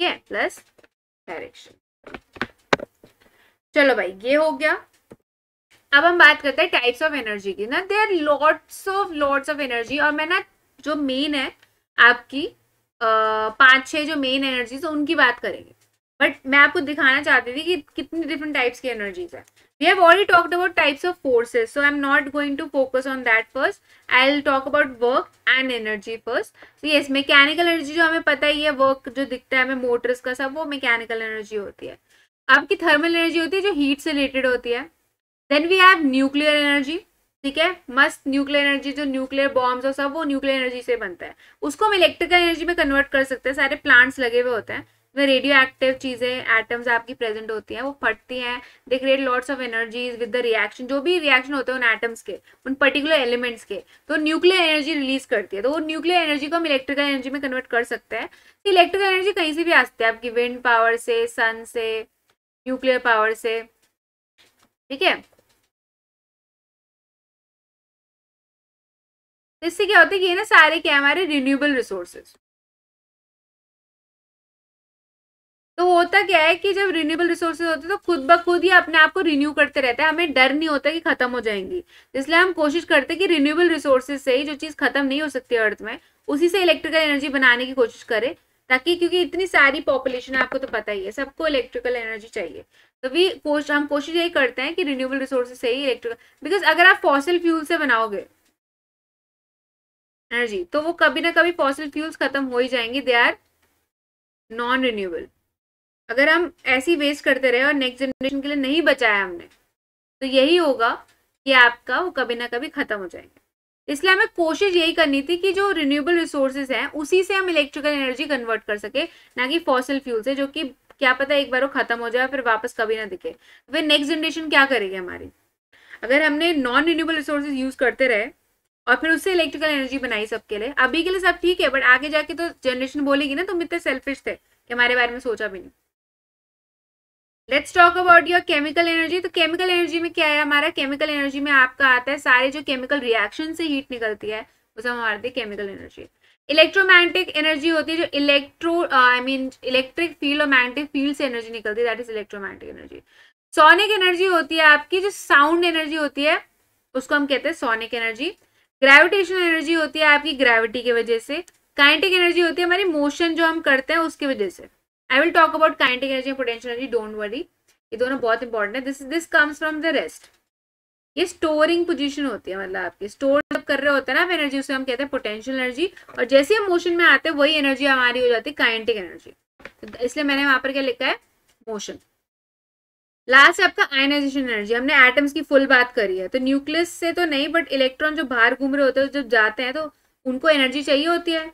Yeah, plus direction. चलो भाई ये हो गया। अब हम बात करते हैं टाइप्स ऑफ एनर्जी की ना। There lots of energy. और मैं ना जो मेन है आपकी 5-6 जो मेन एनर्जीज उनकी बात करेंगे, बट मैं आपको दिखाना चाहती थी कि कितनी डिफरेंट टाइप्स की एनर्जीज है। We have already talked about types of forces, so I am not going to focus on that first. I will talk about work and energy first. So yes, mechanical energy जो हमें पता ही है, work जो दिखता है हमें Motors का सब, वो मैकेनिकल एनर्जी होती है। आपकी थर्मल एनर्जी होती है जो हीट से रिलेटेड होती है। Then we have nuclear energy, ठीक है, मस्त न्यूक्लियर एनर्जी जो न्यूक्लियर बॉम्ब्स और सब वो न्यूक्लियर एनर्जी से बनता है, उसको हम इलेक्ट्रिकल एनर्जी में कन्वर्ट कर सकते हैं। सारे प्लांट्स लगे हुए होते हैं, उसमें रेडियो एक्टिव चीज़ें एटम्स आपकी प्रेजेंट होती हैं, वो फटती हैं, they create lots of energies with the reaction, जो भी रिएक्शन होते हैं उन एटम्स के, उन पर्टिकुलर एलिमेंट्स के, तो न्यूक्लियर एनर्जी रिलीज करती है। तो वो न्यूक्लियर एनर्जी को हम इलेक्ट्रिकल एनर्जी में कन्वर्ट कर सकते हैं। इलेक्ट्रिकल एनर्जी कहीं से भी आ सकती है, आपकी विंड पावर से, सन से, न्यूक्लियर पावर से, ठीक है। इससे क्या होता है कि ये ना सारे क्या हमारे रिन्यूएबल रिसोर्सेज। तो होता क्या है कि जब रिन्यूएबल रिसोर्सेज होते हैं तो खुद ब खुद ही अपने आप को रिन्यू करते रहते हैं, हमें डर नहीं होता कि खत्म हो जाएंगी। इसलिए हम कोशिश करते हैं कि रिन्यूएबल रिसोर्सेज से ही जो चीज़ खत्म नहीं हो सकती अर्थ में, उसी से इलेक्ट्रिकल एनर्जी बनाने की कोशिश करें, ताकि क्योंकि इतनी सारी पॉपुलेशन है, आपको तो पता ही है, सबको इलेक्ट्रिकल एनर्जी चाहिए। तो हम कोशिश यही करते हैं कि रिन्यूएबल रिसोर्सेज से ही इलेक्ट्रिकल, बिकॉज अगर आप फॉसिल फ्यूल से बनाओगे एनर्जी तो वो कभी ना कभी फॉसिल फ्यूल्स खत्म हो ही जाएंगी, दे आर नॉन रिन्यूएबल। अगर हम ऐसी वेस्ट करते रहे और नेक्स्ट जनरेशन के लिए नहीं बचाया हमने, तो यही होगा कि आपका वो कभी ना कभी खत्म हो जाएंगे। इसलिए हमें कोशिश यही करनी थी कि जो रिन्यूएबल रिसोर्सेज हैं उसी से हम इलेक्ट्रिकल एनर्जी कन्वर्ट कर सके, ना कि फॉसिल फ्यूल से, जो कि क्या पता एक बार वो खत्म हो जाए फिर वापस कभी ना दिखे, तो फिर नेक्स्ट जनरेशन क्या करेगी हमारी। अगर हमने नॉन रिन्यूएबल रिसोर्सेज यूज करते रहे और फिर उससे इलेक्ट्रिकल एनर्जी बनाई सबके लिए, अभी के लिए सब ठीक है, बट आगे जाके तो जनरेशन बोलेगी ना तुम इतने सेल्फिश थे कि हमारे बारे में सोचा भी नहीं। Let's talk about your chemical energy. तो केमिकल एनर्जी में क्या है हमारा, केमिकल एनर्जी में आपका आता है सारे जो केमिकल रिएक्शन से हीट निकलती है उसे हम हमारे केमिकल एनर्जी। इलेक्ट्रोमैग्नेटिक एनर्जी होती है जो इलेक्ट्रिक फील्ड और मैग्नेटिक फील्ड से एनर्जी निकलती है, that is electromagnetic energy. Sonic energy होती है आपकी जो साउंड एनर्जी होती है, उसको हम कहते हैं सोनिक एनर्जी। ग्रेविटेशनल एनर्जी होती है आपकी ग्रेविटी की वजह से। काइनेटिक एनर्जी होती है हमारी मोशन जो हम करते हैं उसकी वजह से। I will talk about kinetic energy and potential energy, don't worry, ये दोनों बहुत इंपॉर्टेंट है। This comes from the rest. ये स्टोरिंग पोजीशन होती है, मतलब आपकी स्टोर जब कर रहे होते हैं ना आप एनर्जी, उसे हम कहते हैं पोटेंशियल एनर्जी। और जैसे हम मोशन में आते हैं वही एनर्जी हमारी हो जाती है काइनेटिक एनर्जी, तो इसलिए मैंने वहाँ पर क्या लिखा है, मोशन। लास्ट आपका आयनाइजेशन एनर्जी। हमने एटम्स की फुल बात करी है, तो न्यूक्लियस से तो नहीं, बट इलेक्ट्रॉन जो बाहर घूम रहे होते हैं जब जाते हैं तो उनको एनर्जी चाहिए होती है,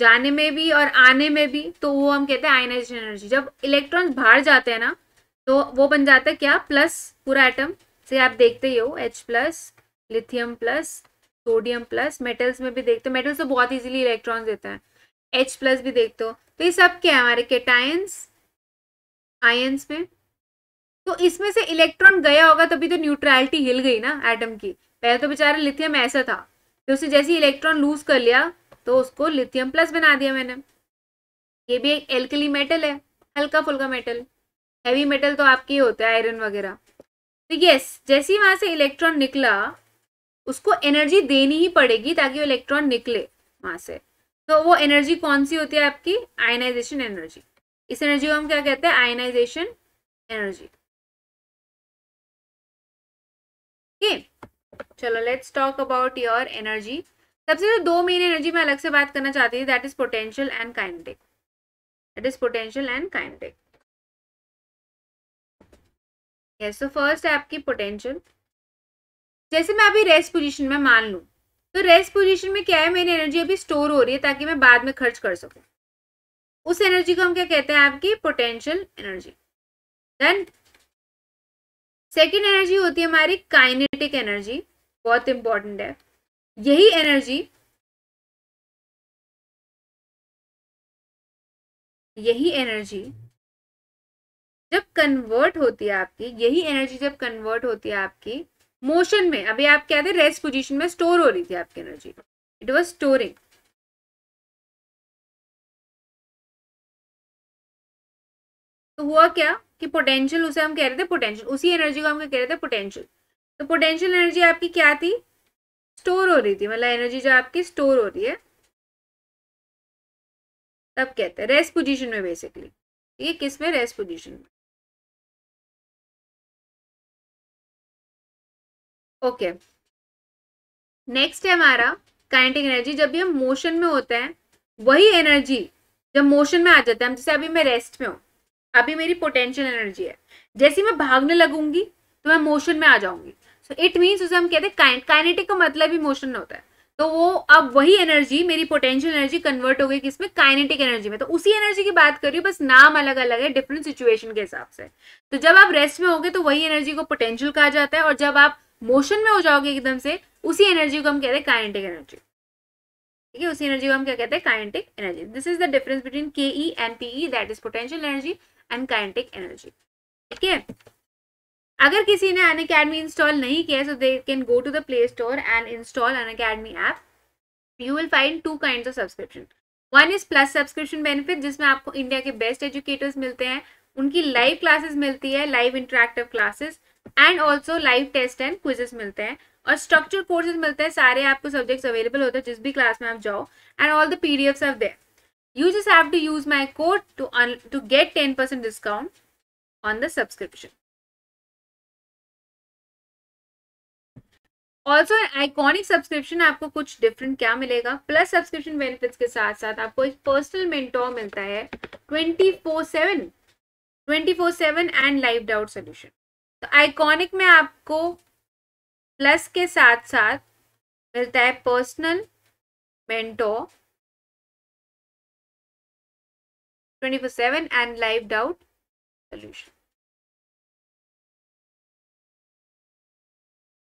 जाने में भी और आने में भी, तो वो हम कहते हैं आयनाइजेशन एनर्जी। जब इलेक्ट्रॉन्स बाहर जाते हैं ना तो वो बन जाता है क्या, प्लस पूरा एटम से आप देखते ही हो, H+, lithium plus, sodium plus, metals में भी देखते हो, मेटल्स तो बहुत ईजिली इलेक्ट्रॉन देते हैं, H+ भी देखते हो। तो ये सब क्या है हमारे केटायंस, आयंस में। तो इसमें से इलेक्ट्रॉन गया होगा तभी तो न्यूट्रलिटी हिल गई ना एटम की। पहले तो बेचारा लिथियम ऐसा था, फिर उसे जैसे ही इलेक्ट्रॉन लूज कर लिया तो उसको लिथियम प्लस बना दिया मैंने। ये भी एक एल्कली मेटल है, हल्का फुल्का मेटल, हैवी मेटल तो आपके होता है आयरन वगैरह। तो यस, जैसे ही वहाँ से इलेक्ट्रॉन निकला उसको एनर्जी देनी ही पड़ेगी ताकि वो इलेक्ट्रॉन निकले वहाँ से। तो वो एनर्जी कौन सी होती है आपकी, आयनाइजेशन एनर्जी। इस एनर्जी को हम क्या कहते हैं, आयनाइजेशन एनर्जी। चलो let's talk about your energy. सबसे जो दो मेन एनर्जी मैं अलग से बात करना चाहती थी, that is potential and kinetic, that is potential and kinetic. Yes, so first है आपकी पोटेंशियल। जैसे मैं अभी रेस्ट पोजीशन में मान लूं, तो रेस्ट पोजीशन में क्या है, मेरी एनर्जी अभी स्टोर हो रही है ताकि मैं बाद में खर्च कर सकूं। उस एनर्जी को हम क्या कहते हैं, आपकी potential energy. Then second energy होती है हमारी काइनेटिक एनर्जी, बहुत इंपॉर्टेंट है। यही एनर्जी जब कन्वर्ट होती है आपकी, मोशन में, अभी आप क्या थे, रेस्ट पोजीशन में स्टोर हो रही थी आपकी एनर्जी, इट वाज स्टोरिंग। तो हुआ क्या, कि पोटेंशियल, उसे हम कह रहे थे पोटेंशियल, उसी एनर्जी को हम कह रहे थे पोटेंशियल। तो पोटेंशियल एनर्जी आपकी क्या थी, स्टोर हो रही थी, मतलब एनर्जी जो आपकी स्टोर हो रही है तब कहते हैं रेस्ट पोजीशन में बेसिकली। ये किस में, रेस्ट पोजीशन में। ओके, नेक्स्ट है हमारा काइनेटिक एनर्जी। जब भी हम मोशन में होते हैं वही एनर्जी जब मोशन में आ जाता है, हम जैसे अभी मैं रेस्ट में हूँ, अभी मेरी पोटेंशियल एनर्जी है, जैसे मैं भागने लगूंगी तो मैं मोशन में आ जाऊंगी। सो इट मींस उसे हम कहते हैं काइनेटिक, का मतलब ही मोशन होता है। तो वो अब वही एनर्जी मेरी पोटेंशियल एनर्जी कन्वर्ट हो गई किसमें, काइनेटिक एनर्जी में। तो उसी एनर्जी की बात कर रही हूँ, बस नाम अलग अलग है डिफरेंट सिचुएशन के हिसाब से। तो जब आप रेस्ट में होगे तो वही एनर्जी को पोटेंशियल कहा जाता है, और जब आप मोशन में हो जाओगे एकदम से उसी एनर्जी को हम कहते हैं काइनेटिक एनर्जी। ठीक है, उसी एनर्जी को हम क्या कहते हैं, kinetic energy. This is the difference between K E and PE, that is potential energy and kinetic energy. ठीक है, अगर किसी ने अनअकैडमी इंस्टॉल नहीं किया so they can go to the play store and install Unacademy app. You will find two kinds of subscription, one is plus subscription benefit जिसमें आपको India के बेस्ट एजुकेटर्स मिलते हैं, उनकी लाइव क्लासेस मिलती है, live interactive classes and also live test and quizzes मिलते हैं, और स्ट्रक्चर कोर्सेज मिलते हैं, सारे आपको सब्जेक्ट्स अवेलेबल होते हैं जिस भी क्लास में आप जाओ, and all the PDFs are there. You just have to use my code to get 10% discount on the subscription. Also iconic subscription, आपको कुछ डिफरेंट क्या मिलेगा, प्लस सब्सक्रिप्शन बेनिफिट्स के साथ साथ आपको एक पर्सनल मेंटोर मिलता है 24/7 एंड लाइव डाउट सोल्यूशन। तो आइकॉनिक में आपको प्लस के साथ साथ मिलता है personal mentor 24/7 and live doubt solution,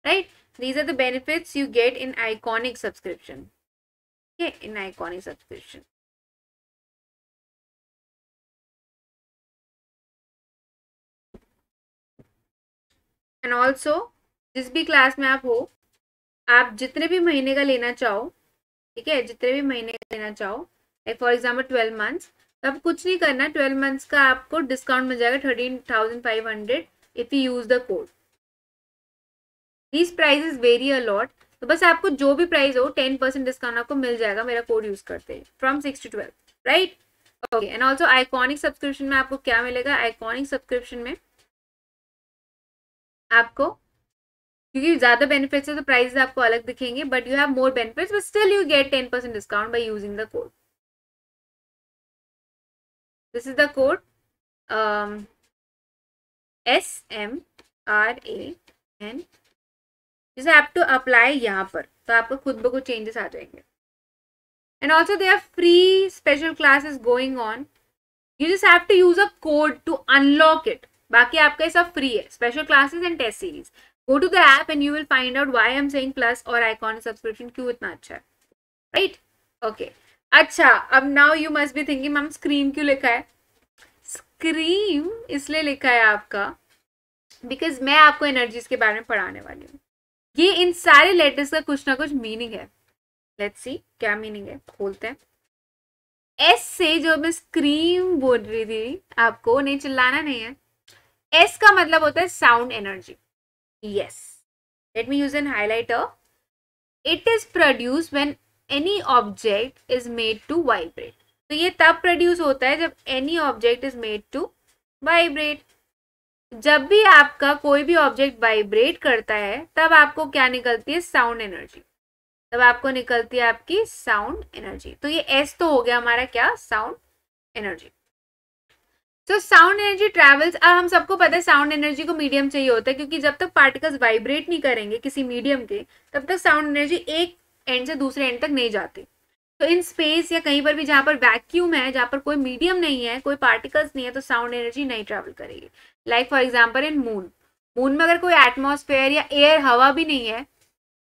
right. These are the benefits you get in iconic subscription. Okay, in iconic subscription. And also, जिस भी क्लास में आप हो, आप जितने भी महीने का लेना चाहो, ठीक है, जितने भी महीने का लेना चाहो, like for example 12 months, तो आप कुछ नहीं करना, 12 months का आपको discount मिल जाएगा 13,500 if you use the code. These prices vary a lot, तो बस आपको जो भी प्राइस हो 10% डिस्काउंट आपको मिल जाएगा मेरा कोड यूज करते हैं, फ्रॉम 6 to 12, राइट। Okay, and also iconic subscription में आपको क्या मिलेगा, आइकॉनिक सब्सक्रिप्शन में आपको क्योंकि ज्यादा बेनिफिट्स है तो प्राइस आपको अलग दिखेंगे, but you have more benefits, but still you get 10% discount by using the code. This is the code SMRAN, जैसे आप टू अप्लाई यहाँ पर, तो आपको खुद ब खुद चेंजेस आ जाएंगे। And also they are free special classes going on, you just have to use a code to unlock it, बाकी आपका ये सब फ्री है। Special classes and test series, go to the app and you will find out why I am saying plus और iconic subscription क्यों इतना अच्छा है, राइट। ओके, अच्छा, अब now you must be thinking ma'am scream क्यों लिखा है। स्क्रीम इसलिए लिखा है आपका बिकॉज मैं आपको एनर्जीज के बारे में पढ़ाने वाली हूँ। ये इन सारे लेटर्स का कुछ ना कुछ मीनिंग है। लेट्स सी क्या मीनिंग है, खोलते हैं। एस से जो मैं स्क्रीम बोल रही थी आपको, नहीं चिल्लाना नहीं है, एस का मतलब होता है sound energy. Yes, let me use an highlighter. It is produce when any object is made to vibrate. तो ये तब प्रोड्यूस होता है जब any object is made to vibrate. जब भी आपका कोई भी ऑब्जेक्ट वाइब्रेट करता है तब आपको क्या निकलती है, साउंड एनर्जी, तब आपको निकलती है आपकी साउंड एनर्जी। तो ये एस तो हो गया हमारा क्या, साउंड एनर्जी। तो साउंड एनर्जी ट्रेवल्स, अब हम सबको पता है साउंड एनर्जी को मीडियम चाहिए होता है, क्योंकि जब तक पार्टिकल्स वाइब्रेट नहीं करेंगे किसी मीडियम के तब तक साउंड एनर्जी एक एंड से दूसरे एंड तक नहीं जाती। तो इन स्पेस या कहीं पर भी जहाँ पर वैक्यूम है, जहाँ पर कोई मीडियम नहीं है, कोई पार्टिकल्स नहीं है, तो साउंड एनर्जी नहीं ट्रैवल करेगी। Like for example in moon, moon में अगर कोई एटमॉस्फेयर या एयर, हवा भी नहीं है,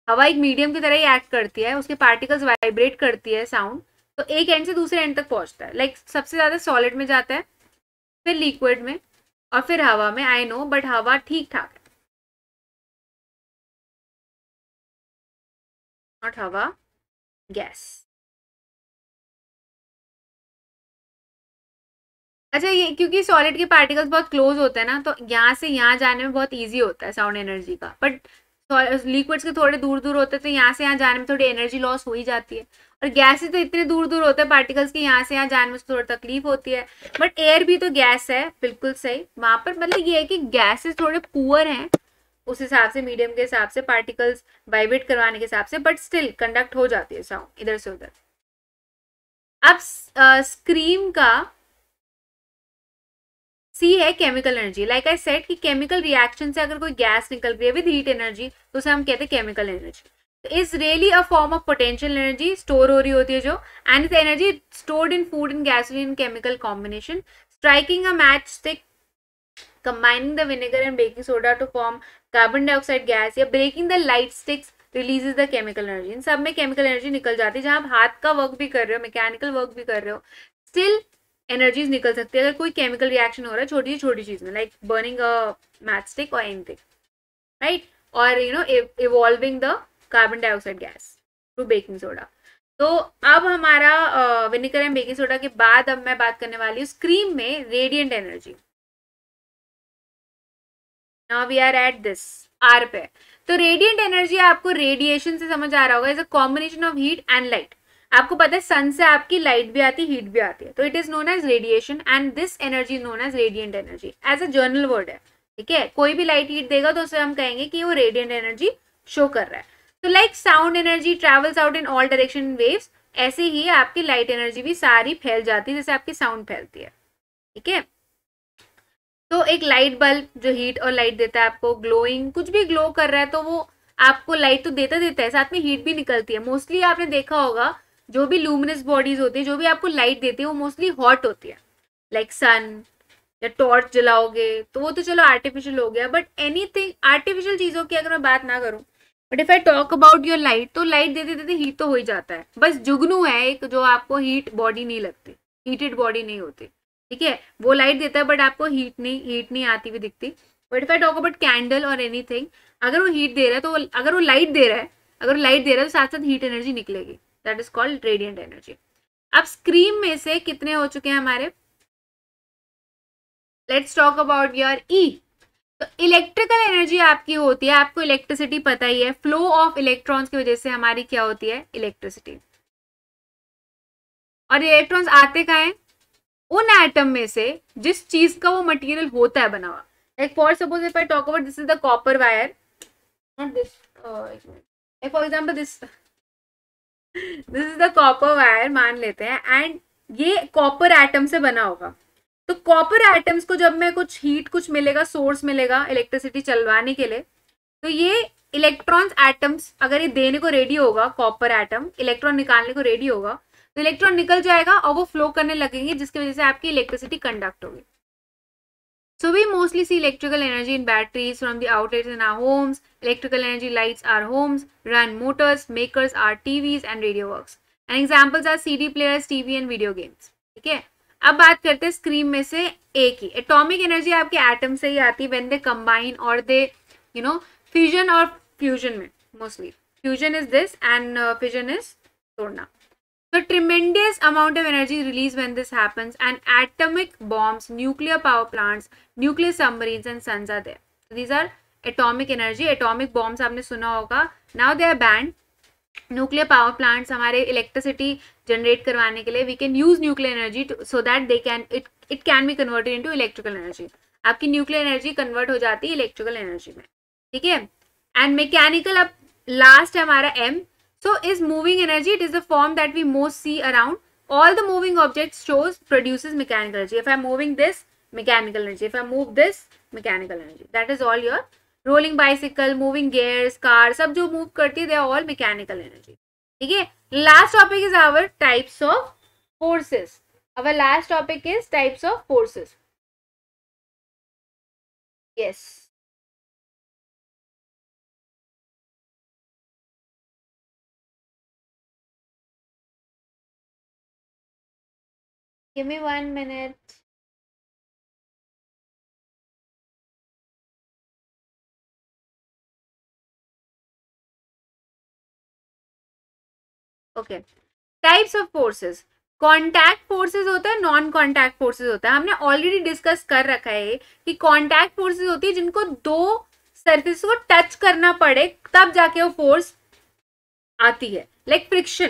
हवा एक मीडियम की तरह ही एक्ट करती है, उसके पार्टिकल्स वाइब्रेट करती है साउंड, तो एक एंड से दूसरे एंड तक पहुँचता है। लाइक सबसे ज़्यादा सॉलिड में जाता है, फिर लिक्विड में, और फिर हवा में। आई नो, बट हवा ठीक ठाक है, नॉट हवा गैस। अच्छा ये क्योंकि सॉलिड के पार्टिकल्स बहुत क्लोज होते हैं ना, तो यहाँ से यहाँ जाने में बहुत ईजी होता है साउंड एनर्जी का, बट लिक्विड्स के थोड़े दूर दूर होते हैं तो यहाँ से यहाँ जाने में थोड़ी एनर्जी लॉस हो ही जाती है। और गैसेस तो इतने दूर दूर होते हैं पार्टिकल्स के, यहाँ से यहाँ जाने में थोड़ी तकलीफ होती है। बट एयर भी तो गैस है, बिल्कुल सही वहाँ पर। मतलब ये है कि गैसेस थोड़े पुअर हैं उस हिसाब से, मीडियम के हिसाब से, पार्टिकल्स वाइब्रेट करवाने के हिसाब से, बट स्टिल कंडक्ट हो जाती है साउंड इधर से उधर। अब स्क्रीम का सी है chemical energy. Like I said कि केमिकल रिएक्शन से अगर कोई गैस निकल रही है विद हीट एनर्जी तो उसे हम कहते हैं chemical energy. Is really a form of potential energy, store हो रही होती है जो, and is energy stored in food and gasoline chemical combination. Striking a match stick, combining the vinegar and baking soda to form carbon dioxide gas, या breaking the light sticks releases the chemical energy. इन सब में chemical energy निकल जाती है। जहाँ आप हाथ का वर्क भी कर रहे हो, मैकेनिकल वर्क भी कर रहे हो, स्टिल एनर्जीज निकल सकती है अगर कोई केमिकल रिएक्शन हो रहा है छोटी चीज में, लाइक बर्निंग अ मैचस्टिक और एनीथिंग, राइट, और you know evolving the carbon dioxide gas to baking soda. तो अब हमारा विनेगर एंड बेकिंग सोडा के बाद अब मैं बात करने वाली हूँ स्क्रीम में radiant energy. Now we are at this R पे। तो रेडियंट एनर्जी आपको रेडिएशन से समझ आ रहा होगा, is a combination of heat and light. आपको पता है सन से आपकी लाइट भी आती है, हीट भी आती है, तो it is known as radiation and this energy is known as radiant energy. As a general word है, ठीक है, कोई भी लाइट हीट देगा तो उसे हम कहेंगे कि वो रेडिएंट एनर्जी शो कर रहा है। तो like sound energy travels out in all direction in waves, ऐसे ही आपकी लाइट एनर्जी भी सारी फैल जाती है जैसे आपकी साउंड फैलती है, ठीक है। तो एक लाइट बल्ब जो हीट और लाइट देता है आपको, ग्लोइंग कुछ भी ग्लो कर रहा है तो वो आपको लाइट तो देता है, साथ में हीट भी निकलती है। मोस्टली आपने देखा होगा जो भी ल्यूमिनस बॉडीज होती है, जो भी आपको लाइट देती है वो मोस्टली हॉट होती है, लाइक सन या टॉर्च जलाओगे तो वो तो चलो आर्टिफिशियल हो गया, बट एनीथिंग आर्टिफिशियल चीज़ों की अगर मैं बात ना करूं, but if I talk about your light, तो लाइट देते देते हीट तो हो ही जाता है। बस जुगनू है एक जो आपको हीट बॉडी नहीं लगती, हीटेड बॉडी नहीं होती, ठीक है, वो लाइट देता है बट आपको हीट नहीं आती हुई दिखती। But if I talk about candle और एनीथिंग, अगर वो हीट दे रहा है तो अगर वो लाइट दे रहा है तो साथ साथ हीट एनर्जी निकलेगी, that is called radiant energy. अब स्क्रीम में से कितने हो चुके हैं हमारे? Let's talk about your E. तो इलेक्ट्रिकल एनर्जी आपकी होती है, आपको इलेक्ट्रिसिटी पता ही है, फ्लो ऑफ इलेक्ट्रॉन्स की वजह से हमारी क्या होती है? इलेक्ट्रिसिटी। और इलेक्ट्रॉन्स आते कहाँ हैं? उन एटम में से जिस चीज का वो मटेरियल होता है बना हुआ। Like for suppose if I talk about this is the copper wire, not this, for example this is the copper wire मान लेते हैं, एंड ये कॉपर एटम से बना होगा। तो कॉपर एटम्स को जब मैं कुछ हीट कुछ मिलेगा, सोर्स मिलेगा इलेक्ट्रिसिटी चलवाने के लिए, तो ये इलेक्ट्रॉन्स एटम्स अगर ये देने को रेडी होगा, कॉपर एटम इलेक्ट्रॉन निकालने को रेडी होगा, तो इलेक्ट्रॉन निकल जाएगा और वो फ्लो करने लगेंगे जिसकी वजह से आपकी इलेक्ट्रिसिटी कंडक्ट होगी। So we mostly see electrical energy in batteries from the outlets in our homes. Electrical energy lights our homes, run motors, makers our TVs and radio works. And examples are CD players, TV and video games. ठीक है? अब बात करते हैं scream में से ए की। Atomic energy आपके एटम से ही आती है, when they combine or they, you know, fission और fusion में mostly. Fusion is this and fission is तोड़ना. So tremendous amount of energy released when this happens, and atomic bombs, nuclear power plants, nuclear submarines and suns are there. So these are atomic energy. Atomic bombs आपने सुना होगा. Now they are banned. Nuclear power plants हमारे electricity generate करवाने के लिए we can use nuclear energy to, so that they can it can be converted into electrical energy. आपकी nuclear energy convert हो जाती है electrical energy में, ठीक है? And mechanical अब last है हमारा M. So is moving energy. It is the form that we most see around. All the moving objects shows produces mechanical energy. If I am moving this, mechanical energy. If I move this, mechanical energy. That is all your rolling bicycle, moving gears, car. सब जो move करती है, they are all mechanical energy. ठीक है? Last topic is our types of forces. Our last topic is types of forces. Yes. Give me 1 minute. Okay. Types of forces. Contact forces होता है, non contact forces होता है. हमने already discuss कर रखा है कि कॉन्टैक्ट फोर्सेज होती है जिनको दो सरफेस को टच करना पड़े तब जाके वो फोर्स आती है. लाइक फ्रिक्शन,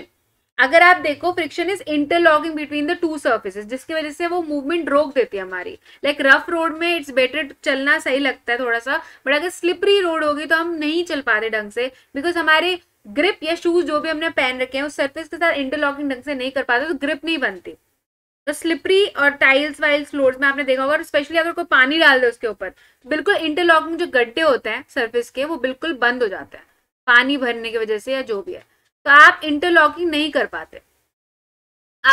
अगर आप देखो friction is interlocking between the two surfaces, जिसकी वजह से वो मूवमेंट रोक देती है हमारी. लाइक रफ रोड में इट्स बेटर चलना सही लगता है थोड़ा सा, बट अगर स्लिपरी रोड होगी तो हम नहीं चल पाते ढंग से, बिकॉज हमारे ग्रिप या शूज जो भी हमने पहन रखे हैं उस सरफेस के साथ इंटरलॉकिंग ढंग से नहीं कर पाते, तो ग्रिप नहीं बनती. तो स्लिपरी और टाइल्स वाइल्स फ्लोर्स में आपने देखा होगा, और स्पेशली अगर कोई पानी डाल दे उसके ऊपर, बिल्कुल इंटरलॉकिंग जो गड्ढे होते हैं सरफेस के वो बिल्कुल बंद हो जाते हैं पानी भरने की वजह से या जो भी है. तो आप इंटरलॉकिंग नहीं कर पाते,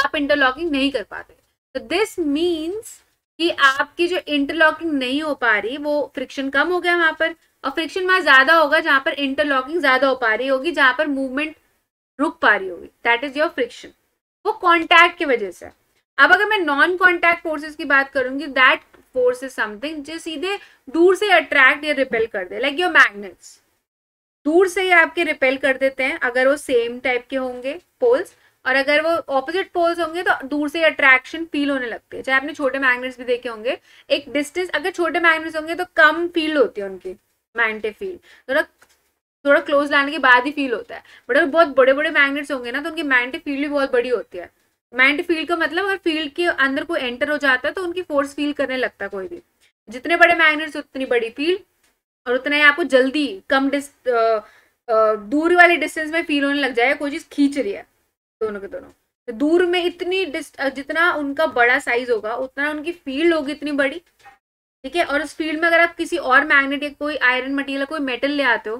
आप इंटरलॉकिंग नहीं कर पाते. तो दिस मीन्स कि आपकी जो इंटरलॉकिंग नहीं हो पा रही वो फ्रिक्शन कम हो गया वहाँ पर, और फ्रिक्शन वहाँ ज्यादा होगा जहाँ पर इंटरलॉकिंग ज्यादा हो पा रही होगी, जहाँ पर मूवमेंट रुक पा रही होगी. दैट इज योर फ्रिक्शन, वो कॉन्टैक्ट की वजह से. अब अगर मैं नॉन कॉन्टैक्ट फोर्सेस की बात करूंगी, दैट फोर्स इज समथिंग जो सीधे दूर से अट्रैक्ट या रिपेल कर दे. लाइक योर मैग्नेट्स दूर से ही आपके रिपेल कर देते हैं अगर वो सेम टाइप के होंगे पोल्स, और अगर वो ऑपोजिट पोल्स होंगे तो दूर से अट्रैक्शन फील होने लगती है. चाहे आपने छोटे मैग्नेट्स भी देखे होंगे, एक डिस्टेंस अगर छोटे मैग्नेट्स होंगे तो कम फील होती है उनकी मैग्नेटिक फील्ड, थोड़ा क्लोज लाने के बाद ही फील होता है. बट अगर बहुत बड़े बड़े मैग्नेट्स होंगे ना तो उनकी मैग्नेटिक फील्ड भी बहुत बड़ी होती है. मैग्नेटिक फील्ड का मतलब अगर फील्ड के अंदर कोई एंटर हो जाता है तो उनकी फोर्स फील करने लगता है कोई भी. जितने बड़े मैग्नेट्स उतनी बड़ी फील्ड, और उतना ही आपको जल्दी कम दूर वाले डिस्टेंस में फील होने लग जाएगा कोई चीज़ खींच रही है. दोनों के दोनों तो दूर में इतनी जितना उनका बड़ा साइज होगा उतना उनकी फील्ड होगी इतनी बड़ी, ठीक है. और उस फील्ड में अगर आप किसी और मैग्नेट या कोई आयरन मटेरियल कोई मेटल ले आते हो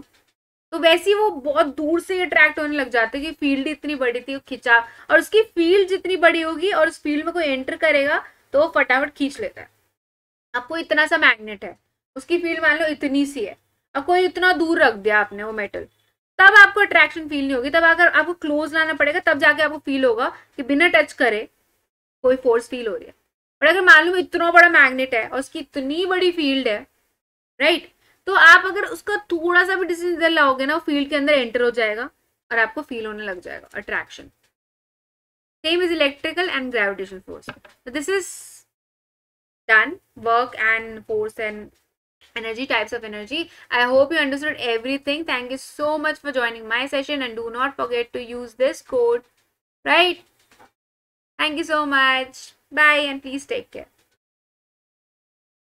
तो वैसे ही वो बहुत दूर से अट्रैक्ट होने लग जाते हैं कि फील्ड इतनी बड़ी थी, वो खिंचा. और उसकी फील्ड जितनी बड़ी होगी और उस फील्ड में कोई एंटर करेगा तो वो फटाफट खींच लेता है. आपको इतना सा मैग्नेट है, उसकी फील्ड मान लो इतनी सी है, और कोई इतना दूर रख दिया आपने वो मेटल, तब आपको अट्रैक्शन फील नहीं होगी. तब अगर आपको क्लोज लाना पड़ेगा तब जाके आपको फील होगा कि बिना टच करे कोई फोर्स फील हो रही है. और अगर मान लो इतना बड़ा मैग्नेट है और उसकी इतनी बड़ी फील्ड है, राइट, तो आप अगर उसका थोड़ा सा भी डिस्टेंस इधर लाओगे ना वो फील्ड के अंदर एंटर हो जाएगा और आपको फील होने लग जाएगा attraction. Same is electrical and gravitation force. This is done work and force and energy, types of energy. I hope you understood everything. Thank you so much for joining my session, and do not forget to use this code, right? Thank you so much. Bye, and please take care.